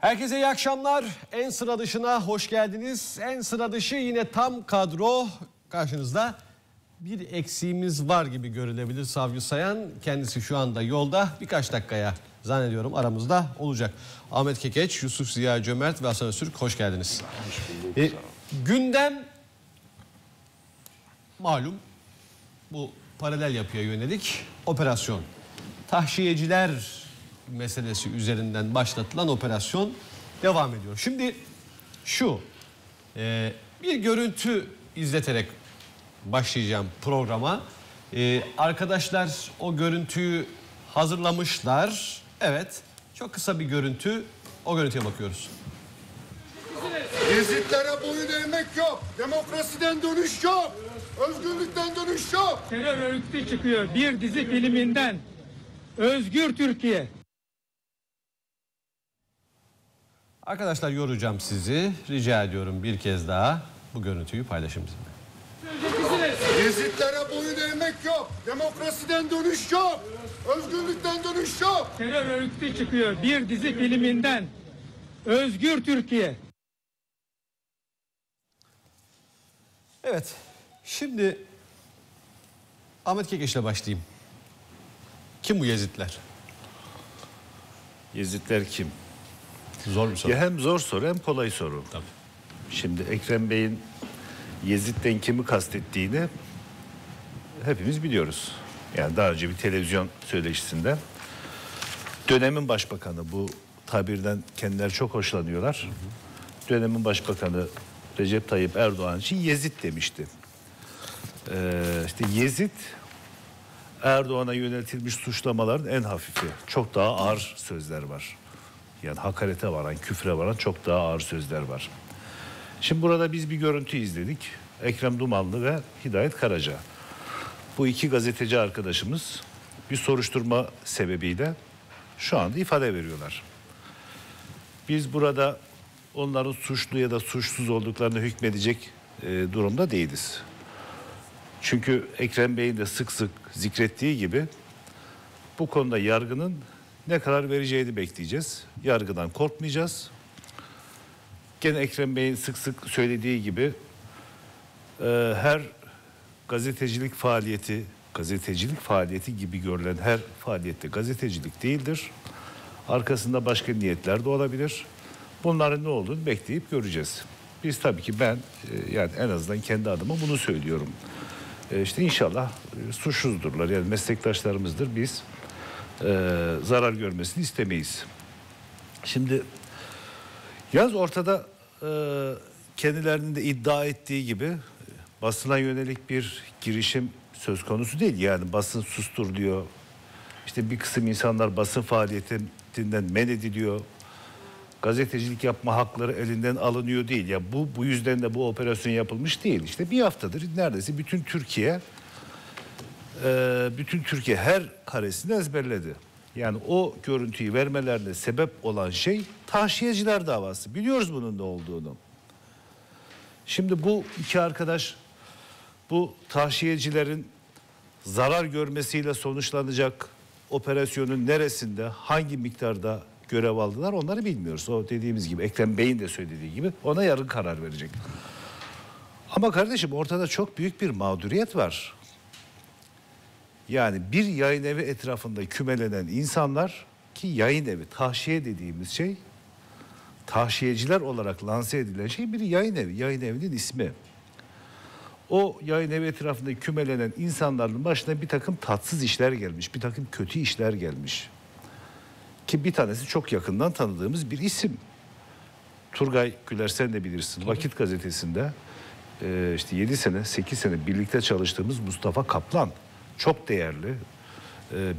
Herkese iyi akşamlar. En sıra dışına hoş geldiniz. En sıra dışı yine tam kadro karşınızda. Bir eksiğimiz var gibi görülebilir. Savcı Sayan kendisi şu anda yolda, birkaç dakikaya zannediyorum aramızda olacak. Ahmet Kekeç, Yusuf Ziya Cömert ve Hasan Öztürk hoş geldiniz. Hoş bulduk. Gündem malum bu paralel yapıya yönelik operasyon. Tahşiyeciler meselesi üzerinden başlatılan operasyon devam ediyor. Şimdi şu bir görüntü izleterek başlayacağım programa. Arkadaşlar o görüntüyü hazırlamışlar. Evet, çok kısa bir görüntü. O görüntüye bakıyoruz. Ezitlere boyun eğmek yok. Demokrasiden dönüş yok. Özgürlükten dönüş yok. Terör örgütü çıkıyor bir dizi filminden. Özgür Türkiye. Arkadaşlar yoracağım sizi. Rica ediyorum bir kez daha bu görüntüyü paylaşın bizimle. Ezitlere boyun eğmek yok. Demokrasiden dönüş yok. Özgürlükten dönüş yok. Terör örgütü çıkıyor bir dizi filminden. Özgür Türkiye. Evet. Şimdi Ahmet Kekeç'le başlayayım. Kim bu Yezidler? Yezidler kim? Zor bir soru. Ya hem zor soru hem kolay soru. Tabii. Şimdi Ekrem Bey'in Yezid'den kimi kastettiğini hepimiz biliyoruz. Yani daha önce bir televizyon söyleşisinde dönemin başbakanı, bu tabirden kendileri çok hoşlanıyorlar. Hı hı. Dönemin başbakanı Recep Tayyip Erdoğan için Yezid demişti. İşte Yezid Erdoğan'a yöneltilmiş suçlamaların en hafifi. Çok daha ağır sözler var. Yani hakarete varan, küfre varan çok daha ağır sözler var. Şimdi burada biz bir görüntü izledik. Ekrem Dumanlı ve Hidayet Karaca. Bu iki gazeteci arkadaşımız bir soruşturma sebebiyle şu anda ifade veriyorlar. Biz burada onların suçlu ya da suçsuz olduklarını hükmedecek durumda değiliz. Çünkü Ekrem Bey'in de sık sık zikrettiği gibi bu konuda yargının ne karar vereceğini bekleyeceğiz. Yargıdan korkmayacağız. Gene Ekrem Bey'in sık sık söylediği gibi her gazetecilik faaliyeti gibi görülen her faaliyette gazetecilik değildir. Arkasında başka niyetler de olabilir. Bunların ne olduğunu bekleyip göreceğiz. Biz tabii ki ben yani en azından kendi adıma bunu söylüyorum. İşte inşallah suçsuzdurlar, yani meslektaşlarımızdır, biz zarar görmesini istemeyiz. Şimdi yalnız ortada kendilerinin de iddia ettiği gibi basına yönelik bir girişim söz konusu değil. Yani basın susturuluyor, işte bir kısım insanlar basın faaliyetinden men ediliyor, gazetecilik yapma hakları elinden alınıyor değil. Ya bu yüzden de bu operasyon yapılmış değil. İşte bir haftadır neredeyse bütün Türkiye her karesini ezberledi. Yani o görüntüyü vermelerine sebep olan şey tahşiyeciler davası. Biliyoruz bunun da olduğunu. Şimdi bu iki arkadaş bu tahşiyecilerin zarar görmesiyle sonuçlanacak operasyonun neresinde, hangi miktarda görev aldılar onları bilmiyoruz. O dediğimiz gibi Ekrem Bey'in de söylediği gibi ona yarın karar verecek. Ama kardeşim ortada çok büyük bir mağduriyet var. Yani bir yayın evi etrafında kümelenen insanlar, ki yayın evi, tahşiye dediğimiz şey, tahşiyeciler olarak lanse edilen şey bir yayın evi. Yayın evinin ismi. O yayın evi etrafında kümelenen insanların başına bir takım tatsız işler gelmiş, bir takım kötü işler gelmiş. Ki bir tanesi çok yakından tanıdığımız bir isim. Turgay Güler, sen de bilirsin. Vakit Gazetesi'nde işte 7 sene, 8 sene birlikte çalıştığımız Mustafa Kaplan. Çok değerli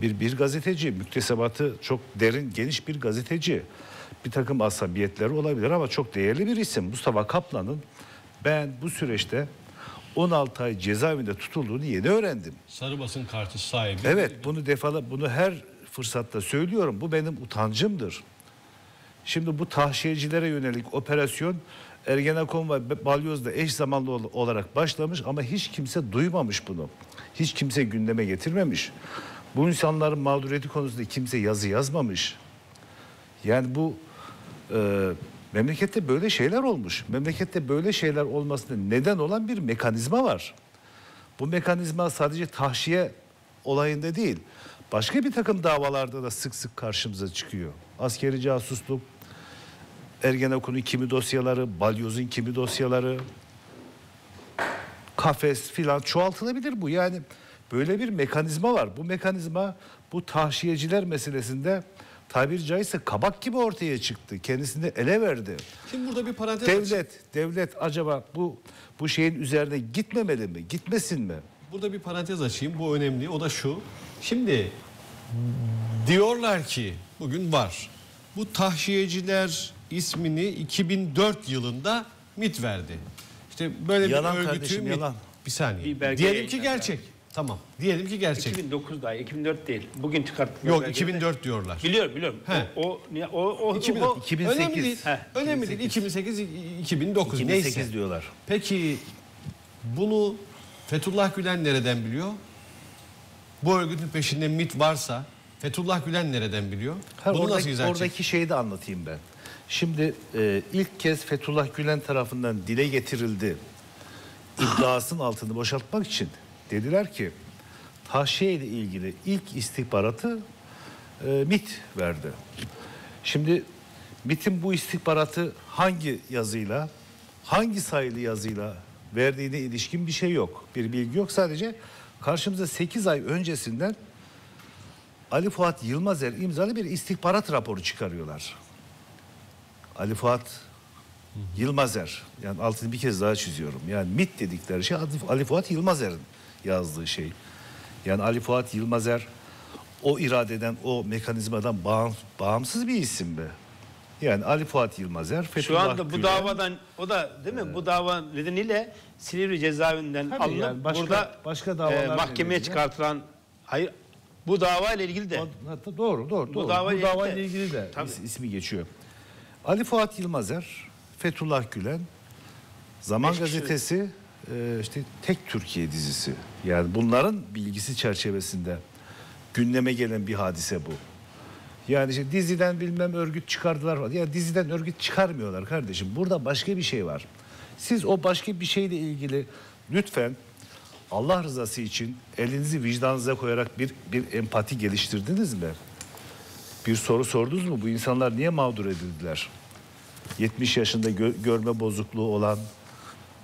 bir gazeteci. Müktesebatı çok derin, geniş bir gazeteci. Bir takım asabiyetleri olabilir ama çok değerli bir isim. Mustafa Kaplan'ın ben bu süreçte 16 ay cezaevinde tutulduğunu yeni öğrendim. Sarı basın kartı sahibi. Evet, bunu her fırsatta söylüyorum. Bu benim utancımdır. Şimdi bu tahşiyecilere yönelik operasyon Ergenekon ve Balyoz'da eş zamanlı olarak başlamış ama hiç kimse duymamış bunu. Hiç kimse gündeme getirmemiş. Bu insanların mağduriyeti konusunda kimse yazı yazmamış. Yani bu memlekette böyle şeyler olmuş. Memlekette böyle şeyler olmasına neden olan bir mekanizma var. Bu mekanizma sadece tahşiye olayında değil, başka bir takım davalarda da sık sık karşımıza çıkıyor. Askeri casusluk, Ergenekon'un kimi dosyaları, Balyoz'un kimi dosyaları, kafes filan, çoğaltılabilir bu. Yani böyle bir mekanizma var. Bu mekanizma bu tahşiyeciler meselesinde tabiri caizse kabak gibi ortaya çıktı. Kendisini ele verdi. Şimdi burada bir parantez devlet acaba bu şeyin üzerine gitmemeli mi? Gitmesin mi? Burada bir parantez açayım. Bu önemli. O da şu. Şimdi diyorlar ki bugün var. Bu tahşiyeciler ismini 2004 yılında MİT verdi. İşte böyle yalan bir örgütü kardeşim, yalan. Bir saniye. Bir diyelim ki gerçek. Yani. Tamam. Diyelim ki gerçek. 2009 daha, 2004 değil. Bugün çıkarttıkları. Yok, 2004 diyorlar. Biliyorum. He. O 2008. Önemli değil. Heh, önemli 2008. Değil. 2008, 2009 neyse. 2008 diyorlar. Peki bunu Fethullah Gülen nereden biliyor? Bu örgütün peşinde MİT varsa Fethullah Gülen nereden biliyor? Ha, oradaki şeyi de anlatayım ben. Şimdi ilk kez Fethullah Gülen tarafından dile getirildi. İddiasının altını boşaltmak için dediler ki tahşiye ile ilgili ilk istihbaratı MİT verdi. Şimdi MİT'in bu istihbaratı hangi yazıyla, hangi sayılı yazıyla verdiğine ilişkin bir şey yok. Bir bilgi yok. Sadece karşımıza 8 ay öncesinden Ali Fuat Yılmazer imzalı bir istihbarat raporu çıkarıyorlar. Ali Fuat Yılmazer, yani altını bir kez daha çiziyorum. Yani MİT dedikleri şey Ali Fuat Yılmazer'in yazdığı şey. Yani Ali Fuat Yılmazer o iradeden, o mekanizmadan bağımsız bir isim be. Yani Ali Fuat Yılmazer, Fethullah Gülen. Şu anda bu davadan, o da değil mi? Bu dava nedeniyle Silivri cezaevinden alınıp yani başka mahkemeye çıkartılan... Hayır, bu dava ile ilgili de. Doğru. Bu dava ile ilgili de ismi geçiyor. Ali Fuat Yılmazer, Fethullah Gülen, Zaman Gazetesi, işte Tek Türkiye dizisi. Yani bunların bilgisi çerçevesinde gündeme gelen bir hadise bu. Yani işte diziden bilmem örgüt çıkardılar falan. Ya diziden örgüt çıkarmıyorlar kardeşim. Burada başka bir şey var. Siz o başka bir şeyle ilgili lütfen Allah rızası için elinizi vicdanınıza koyarak bir empati geliştirdiniz mi? Bir soru sordunuz mu? Bu insanlar niye mağdur edildiler? 70 yaşında görme bozukluğu olan,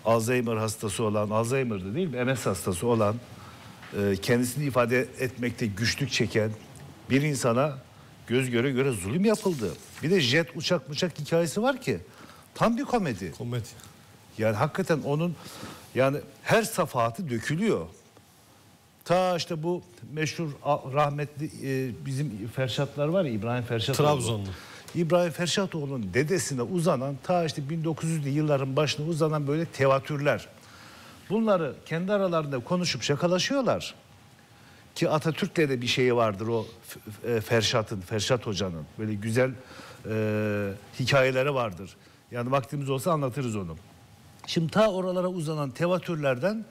Alzheimer hastası olan, Alzheimer'da değil mi? MS hastası olan, kendisini ifade etmekte güçlük çeken bir insana göz göre göre zulüm yapıldı. Bir de jet uçak hikayesi var ki tam bir komedi. Komedi. Yani hakikaten onun yani her safahatı dökülüyor. Ta işte bu meşhur rahmetli bizim Ferşatlar var ya, İbrahim Ferşatoğlu. Trabzonlu. İbrahim Ferşatoğlu'nun dedesine uzanan, ta işte 1900'lü yılların başına uzanan böyle tevatürler. Bunları kendi aralarında konuşup şakalaşıyorlar. Ki Atatürk'le de bir şeyi vardır o Ferşat Hoca'nın. Böyle güzel hikayeleri vardır. Yani vaktimiz olsa anlatırız onu. Şimdi ta oralara uzanan tevatürlerden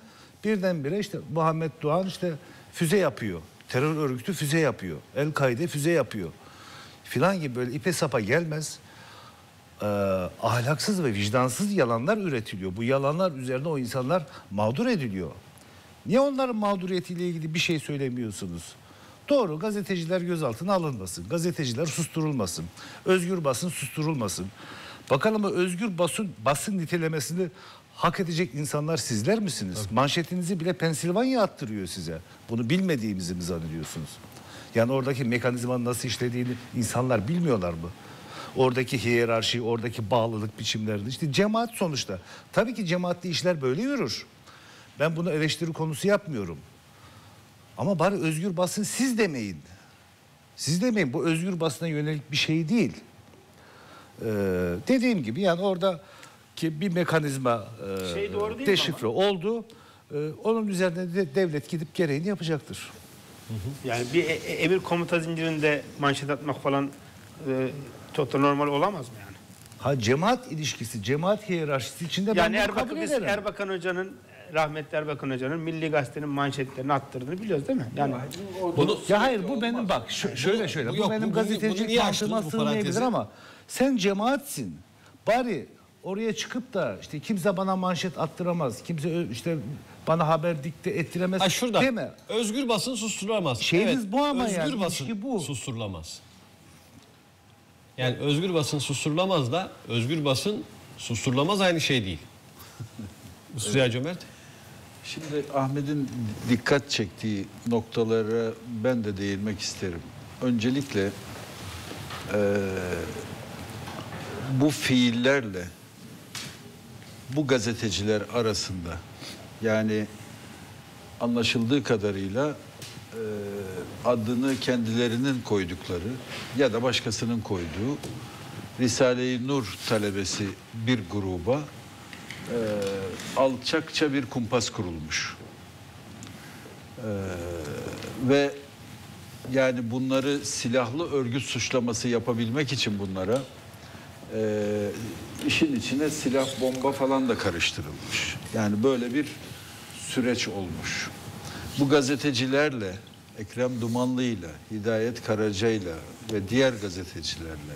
birdenbire işte Muhammed Doğan işte füze yapıyor. Terör örgütü füze yapıyor. El-Kaide füze yapıyor. Filan gibi böyle ipe sapa gelmez ahlaksız ve vicdansız yalanlar üretiliyor. Bu yalanlar üzerine o insanlar mağdur ediliyor. Niye onların mağduriyetiyle ilgili bir şey söylemiyorsunuz? Doğru, gazeteciler gözaltına alınmasın. Gazeteciler susturulmasın. Özgür basın susturulmasın. Bakalım o özgür basın nitelemesini hak edecek insanlar sizler misiniz? Evet. Manşetinizi bile Pensilvanya attırıyor size. Bunu bilmediğimizi mi zannediyorsunuz? Yani oradaki mekanizmanın nasıl işlediğini insanlar bilmiyorlar mı? Oradaki hiyerarşi, oradaki bağlılık biçimlerini. İşte cemaat sonuçta. Tabii ki cemaatli işler böyle yürür. Ben bunu eleştiri konusu yapmıyorum. Ama bari özgür basın siz demeyin. Siz demeyin. Bu özgür basına yönelik bir şey değil. Dediğim gibi yani orada ki bir mekanizma deşifre oldu. Onun üzerine de devlet gidip gereğini yapacaktır. Yani bir emir komuta zincirinde manşet atmak falan çok normal olamaz mı yani? Ha, cemaat ilişkisi, cemaat hiyerarşisi içinde yani ben bunu kabul ederim. Erbakan Hoca'nın, rahmetli Erbakan Hoca'nın Milli Gazete'nin manşetlerini attırdığını biliyoruz değil mi? Yani bunu, ya hayır bu benim bak şöyle bu benim gazetecilik mantığıma sığmayabilir ama Sen cemaatsin. Bari oraya çıkıp da işte kimse bana manşet attıramaz, kimse işte bana haber dikte ettiremez. Ha şurada, değil mi? Özgür basın susturulamaz. Şeyimiz evet, bu ama özgür yani. Basın bu. Susturulamaz. Yani özgür basın susturulamaz da özgür basın susturulamaz aynı şey değil. Ziya Cömert. Şimdi Ahmet'in dikkat çektiği noktalara ben de değinmek isterim. Öncelikle bu fiillerle bu gazeteciler arasında yani anlaşıldığı kadarıyla adını kendilerinin koydukları ya da başkasının koyduğu Risale-i Nur talebesi bir gruba alçakça bir kumpas kurulmuş. Ve yani bunları silahlı örgüt suçlaması yapabilmek için bunlara işin içine silah, bomba falan da karıştırılmış. Yani böyle bir süreç olmuş. Bu gazetecilerle, Ekrem Dumanlı'yla, Hidayet Karaca'yla ve diğer gazetecilerle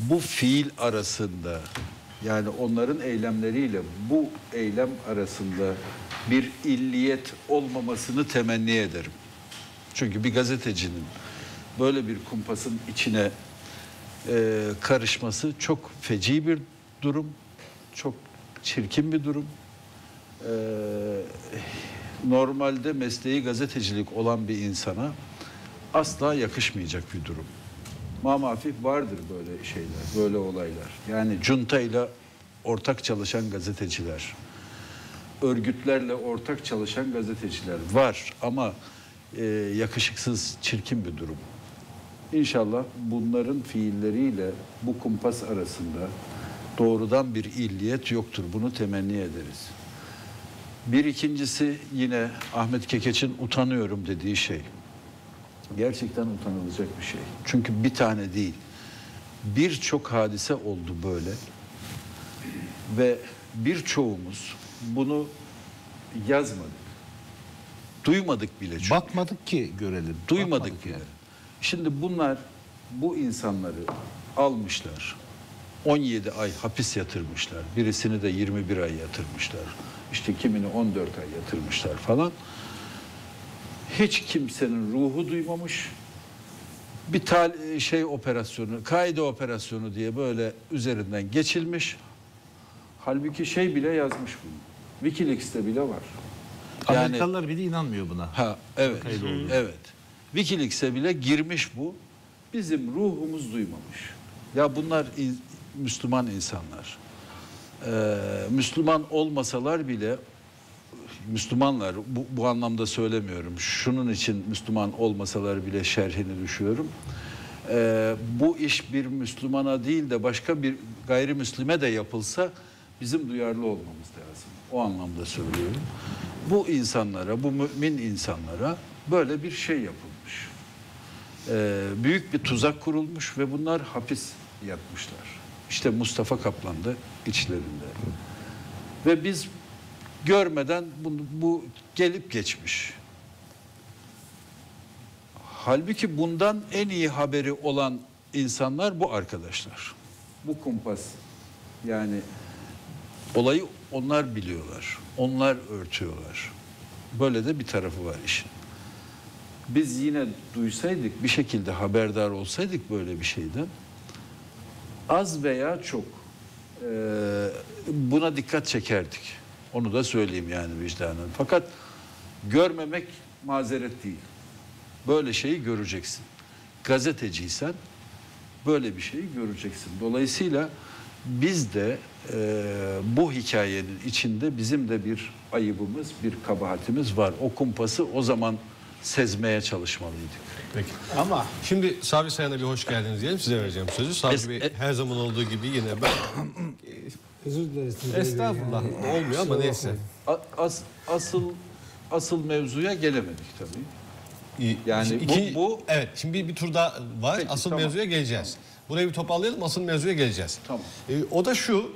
bu fiil arasında, yani onların eylemleriyle bu eylem arasında bir illiyet olmamasını temenni ederim. Çünkü bir gazetecinin böyle bir kumpasın içine karışması çok feci bir durum, çok çirkin bir durum. Normalde mesleği gazetecilik olan bir insana asla yakışmayacak bir durum. Mamafih vardır böyle şeyler, böyle olaylar. Yani cuntayla ortak çalışan gazeteciler, örgütlerle ortak çalışan gazeteciler var ama yakışıksız, çirkin bir durum. İnşallah bunların fiilleriyle bu kumpas arasında doğrudan bir illiyet yoktur. Bunu temenni ederiz. Bir ikincisi yine Ahmet Kekeç'in utanıyorum dediği şey. Gerçekten utanılacak bir şey. Çünkü bir tane değil, birçok hadise oldu böyle. Ve birçoğumuz bunu yazmadık. Duymadık bile çünkü. Bakmadık ki görelim. Duymadık bile. Yani. Şimdi bunlar, bu insanları almışlar. 17 ay hapis yatırmışlar. Birisini de 21 ay yatırmışlar. İşte kimini 14 ay yatırmışlar falan. Hiç kimsenin ruhu duymamış. Bir şey operasyonu, kaide operasyonu diye böyle üzerinden geçilmiş. Halbuki şey bile yazmış bunu. WikiLeaks'te bile var. Yani, Amerikalılar bile inanmıyor buna. Ha, evet. Evet. WikiLeaks'e bile girmiş bu. Bizim ruhumuz duymamış. Ya bunlar Müslüman insanlar. Müslüman olmasalar bile Müslümanlar, bu anlamda söylemiyorum. Şunun için Müslüman olmasalar bile şerhini düşüyorum. Bu iş bir Müslümana değil de başka bir gayrimüslime de yapılsa bizim duyarlı olmamız lazım. O anlamda söylüyorum. Bu insanlara, bu mümin insanlara böyle bir şey yapılmış. Büyük bir tuzak kurulmuş ve bunlar hapis yatmışlar. İşte Mustafa Kaplan da içlerinde. Ve biz görmeden bu gelip geçmiş. Halbuki bundan en iyi haberi olan insanlar bu arkadaşlar. Bu kumpas yani olayı onlar biliyorlar. Onlar örtüyorlar. Böyle de bir tarafı var işin. Biz yine duysaydık, bir şekilde haberdar olsaydık böyle bir şeyden, az veya çok buna dikkat çekerdik. Onu da söyleyeyim yani vicdanın. Fakat görmemek mazeret değil. Böyle şeyi göreceksin. Gazeteciysen böyle bir şeyi göreceksin. Dolayısıyla biz de bu hikayenin içinde bizim de bir ayıbımız, bir kabahatimiz var. O kumpası o zaman sezmeye çalışmalıydık. Peki. Ama şimdi Savcı Sayan'a bir hoş geldiniz diyelim. Size vereceğim sözü. Savcı Bey her zaman olduğu gibi yine ben... Özür dileriz. Estağfurullah. Yani. Olmuyor ama neyse. Asıl mevzuya gelemedik tabii. Yani bu... Evet. Şimdi bir tur daha var. Peki, asıl tamam. Mevzuya geleceğiz. Burayı bir toparlayalım. Asıl mevzuya geleceğiz. Tamam. O da şu.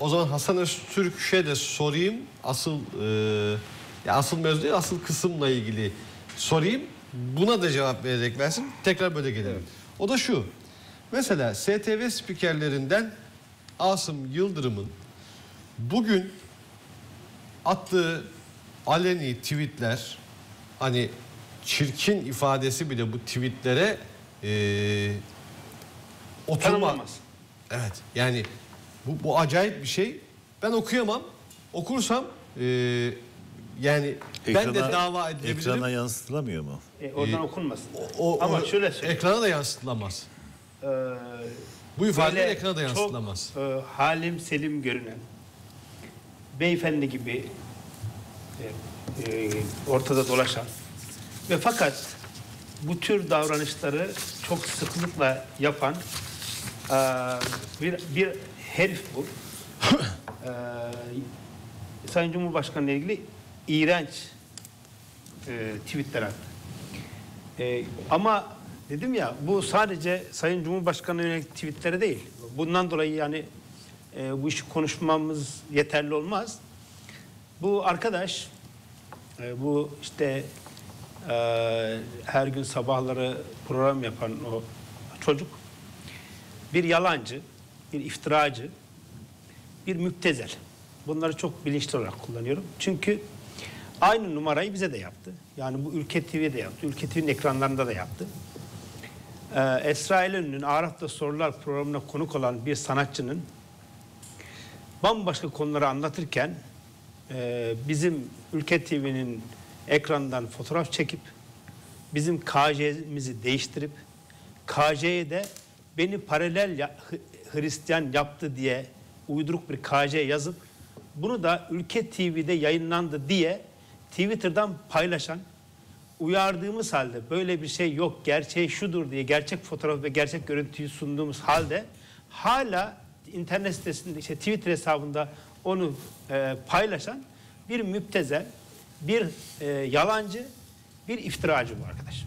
O zaman Hasan Öztürk'e de sorayım. Asıl... Ya asıl mevzu değil, asıl kısımla ilgili sorayım. Buna da cevap vererek versin. Tekrar böyle gelelim. Evet. O da şu. Mesela STV spikerlerinden Asım Yıldırım'ın bugün attığı aleni tweetler, hani çirkin ifadesi bile bu tweetlere oturmaz. Evet, yani bu acayip bir şey. Ben okuyamam. Okursam yani ekrana, ben de dava edilebilirim. Ekrana yansıtılamıyor mu? Oradan okunmasın. Ama şöyle söyleyeyim. Ekrana da yansıtılamaz. Bu ifade ekrana da yansıtılamaz. Çok Halim Selim görünen beyefendi gibi ortada dolaşan ve fakat bu tür davranışları çok sıklıkla yapan bir herif bu. Sayın Cumhurbaşkanı'yla ilgili iğrenç tweetler attı. Ama dedim ya, bu sadece Sayın Cumhurbaşkanı'na yönelik tweetlere değil. Bundan dolayı yani bu işi konuşmamız yeterli olmaz. Bu arkadaş bu işte her gün sabahları program yapan o çocuk bir yalancı, bir iftiracı, bir müptezel. Bunları çok bilinçli olarak kullanıyorum. Çünkü aynı numarayı bize de yaptı. Yani bu Ülke TV'de yaptı. Ülke TV'nin ekranlarında da yaptı. Esra İnönü'nün Araf'ta Sorular programına konuk olan bir sanatçının bambaşka konuları anlatırken bizim Ülke TV'nin ekrandan fotoğraf çekip bizim KJ'mizi değiştirip KJ'ye de beni paralel Hristiyan yaptı diye uyduruk bir KJ yazıp bunu da Ülke TV'de yayınlandı diye Twitter'dan paylaşan, uyardığımız halde böyle bir şey yok, gerçeği şudur diye gerçek fotoğraf ve gerçek görüntüyü sunduğumuz halde hala internet sitesinde, işte Twitter hesabında onu paylaşan bir müptezel, bir yalancı, bir iftiracı bu arkadaş.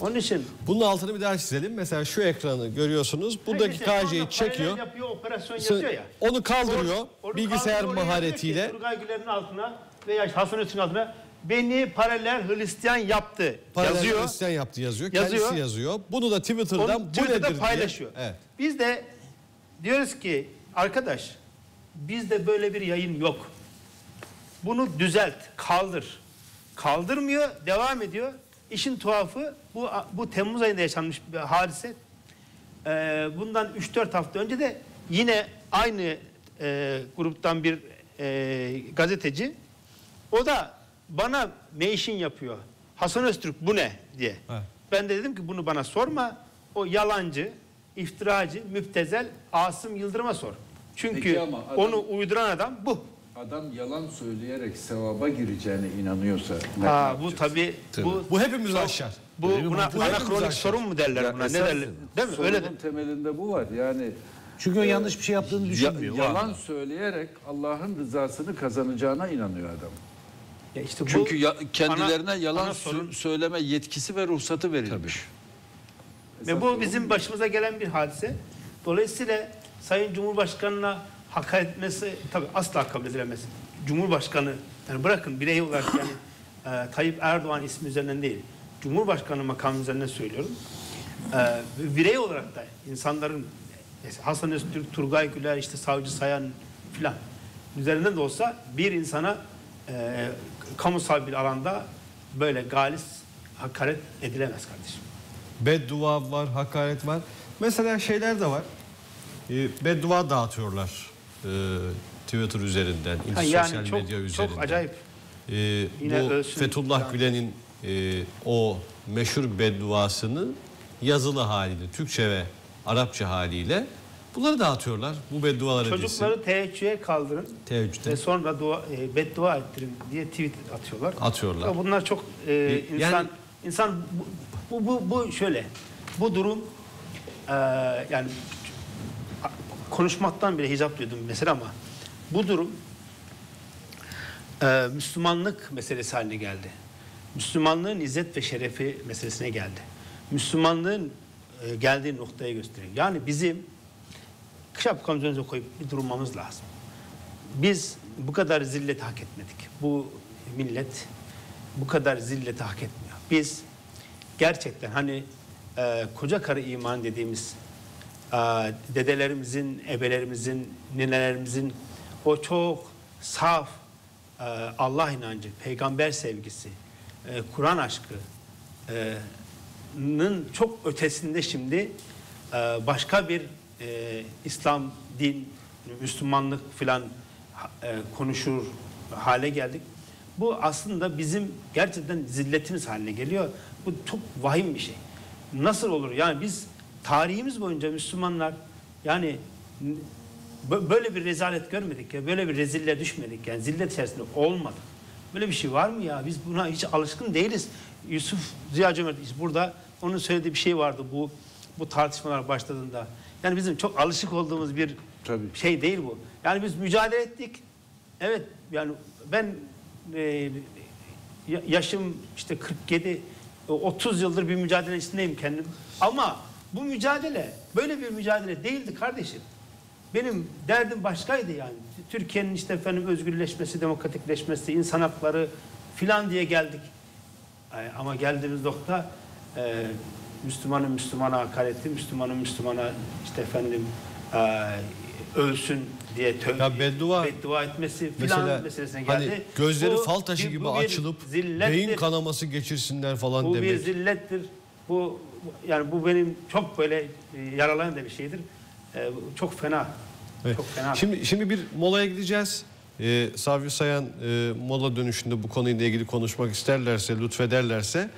Onun için... Bunun altını bir daha çizelim. Mesela şu ekranı görüyorsunuz. Buradaki KJ'yi çekiyor. Yapıyor, operasyon yazıyor ya. Onu kaldırıyor. Onu bilgisayar kaldırıyor, maharetiyle. Turgay Güler'in altına veya Hasan Öztürk'ün altına beni paralel Hristiyan yaptı paralel yazıyor. Paralel Hristiyan yaptı yazıyor. Kendisi yazıyor. Bunu da Twitter'dan bu nedir paylaşıyor. Evet. Biz de diyoruz ki arkadaş, bizde böyle bir yayın yok. Bunu düzelt, kaldır. Kaldırmıyor, devam ediyor. İşin tuhafı bu Temmuz ayında yaşanmış bir hadise. Bundan 3-4 hafta önce de yine aynı gruptan bir gazeteci, o da bana meyşin yapıyor. Hasan Öztürk bu ne diye. Evet. Ben de dedim ki bunu bana sorma. O yalancı, iftiracı, müptezel Asım Yıldırım'a sor. Çünkü onu uyduran adam bu. Adam yalan söyleyerek sevaba gireceğine inanıyorsa... bu tabii... Bu hepimiz aşar. Buna anakronik sorun mu derler buna? Ne derler? Değil mi? Öyle de. Temelinde bu var yani... Çünkü o yanlış bir şey yaptığını düşünmüyor. Yalan söyleyerek Allah'ın rızasını kazanacağına inanıyor adam. Ya işte çünkü kendilerine yalan söyleme yetkisi ve ruhsatı verilmiş. Ve bu bizim başımıza gelen bir hadise. Dolayısıyla Sayın Cumhurbaşkanı'na hakaret etmesi tabii asla kabul edilemez. Cumhurbaşkanı, yani bırakın birey olarak yani Tayyip Erdoğan ismi üzerinden değil, Cumhurbaşkanı makamı üzerinden söylüyorum. Birey olarak da insanların Hasan Öztürk, Turgay Güler, işte Savcı Sayan filan üzerinden de olsa bir insana kamusal bir alanda böyle galis hakaret edilemez kardeşim. Beddua var, hakaret var. Mesela şeyler de var. Beddua dağıtıyorlar. Twitter üzerinden, sosyal medya üzerinden. Çok acayip. Bu Fethullah Gülen'in o meşhur bedduasını yazılı haliyle, Türkçe ve Arapça haliyle bunları dağıtıyorlar. Bu beddualar edilsin. Çocukları teheccüde kaldırın ve sonra beddua ettirin diye tweet atıyorlar. Atıyorlar. Bunlar çok insan bu şöyle. Bu durum yani konuşmaktan bile hicap diyordum mesela, ama bu durum Müslümanlık meselesi haline geldi. Müslümanlığın izzet ve şerefi meselesine geldi. Müslümanlığın geldiği noktaya gösteriyor. Yani bizim şapkamızı önümüze koyup bir durmamız lazım. Biz bu kadar zilleti hak etmedik. Bu millet bu kadar zilleti hak etmiyor. Biz gerçekten hani koca karı iman dediğimiz dedelerimizin, ebelerimizin, ninelerimizin o çok saf Allah inancı, peygamber sevgisi, Kur'an aşkının çok ötesinde şimdi başka bir İslam, din, Müslümanlık filan konuşur hale geldik. Bu aslında bizim gerçekten zilletimiz haline geliyor. Bu çok vahim bir şey. Nasıl olur? Yani biz tarihimiz boyunca Müslümanlar yani böyle bir rezalet görmedik ya, böyle bir rezilliğe düşmedik yani, zillet içerisinde olmadık. Böyle bir şey var mı ya? Biz buna hiç alışkın değiliz. Yusuf Ziya Cömert burada onun söylediği bir şey vardı bu tartışmalar başladığında. Yani bizim çok alışık olduğumuz bir şey değil bu. Yani biz mücadele ettik. Evet yani ben yaşım işte 47, 30 yıldır bir mücadele içindeyim kendim. Ama bu mücadele böyle bir mücadele değildi kardeşim. Benim derdim başkaydı yani. Türkiye'nin işte efendim özgürleşmesi, demokratikleşmesi, insan hakları filan diye geldik. Ama geldiğimiz nokta Müslümanın Müslümana hakareti, Müslümanın Müslümana işte efendim ölsün diye beddua etmesi filan meselesine geldi. Hani gözleri fal taşı gibi açılıp zillettir, beyin kanaması geçirsinler falan demek. Bu bir zillettir. Bu yani bu benim çok böyle yaralayan da bir şeydir. Çok fena. Evet. Çok fena. Şimdi bir molaya gideceğiz. Savcı Sayan mola dönüşünde bu konuyla ilgili konuşmak isterlerse, lütfederlerse.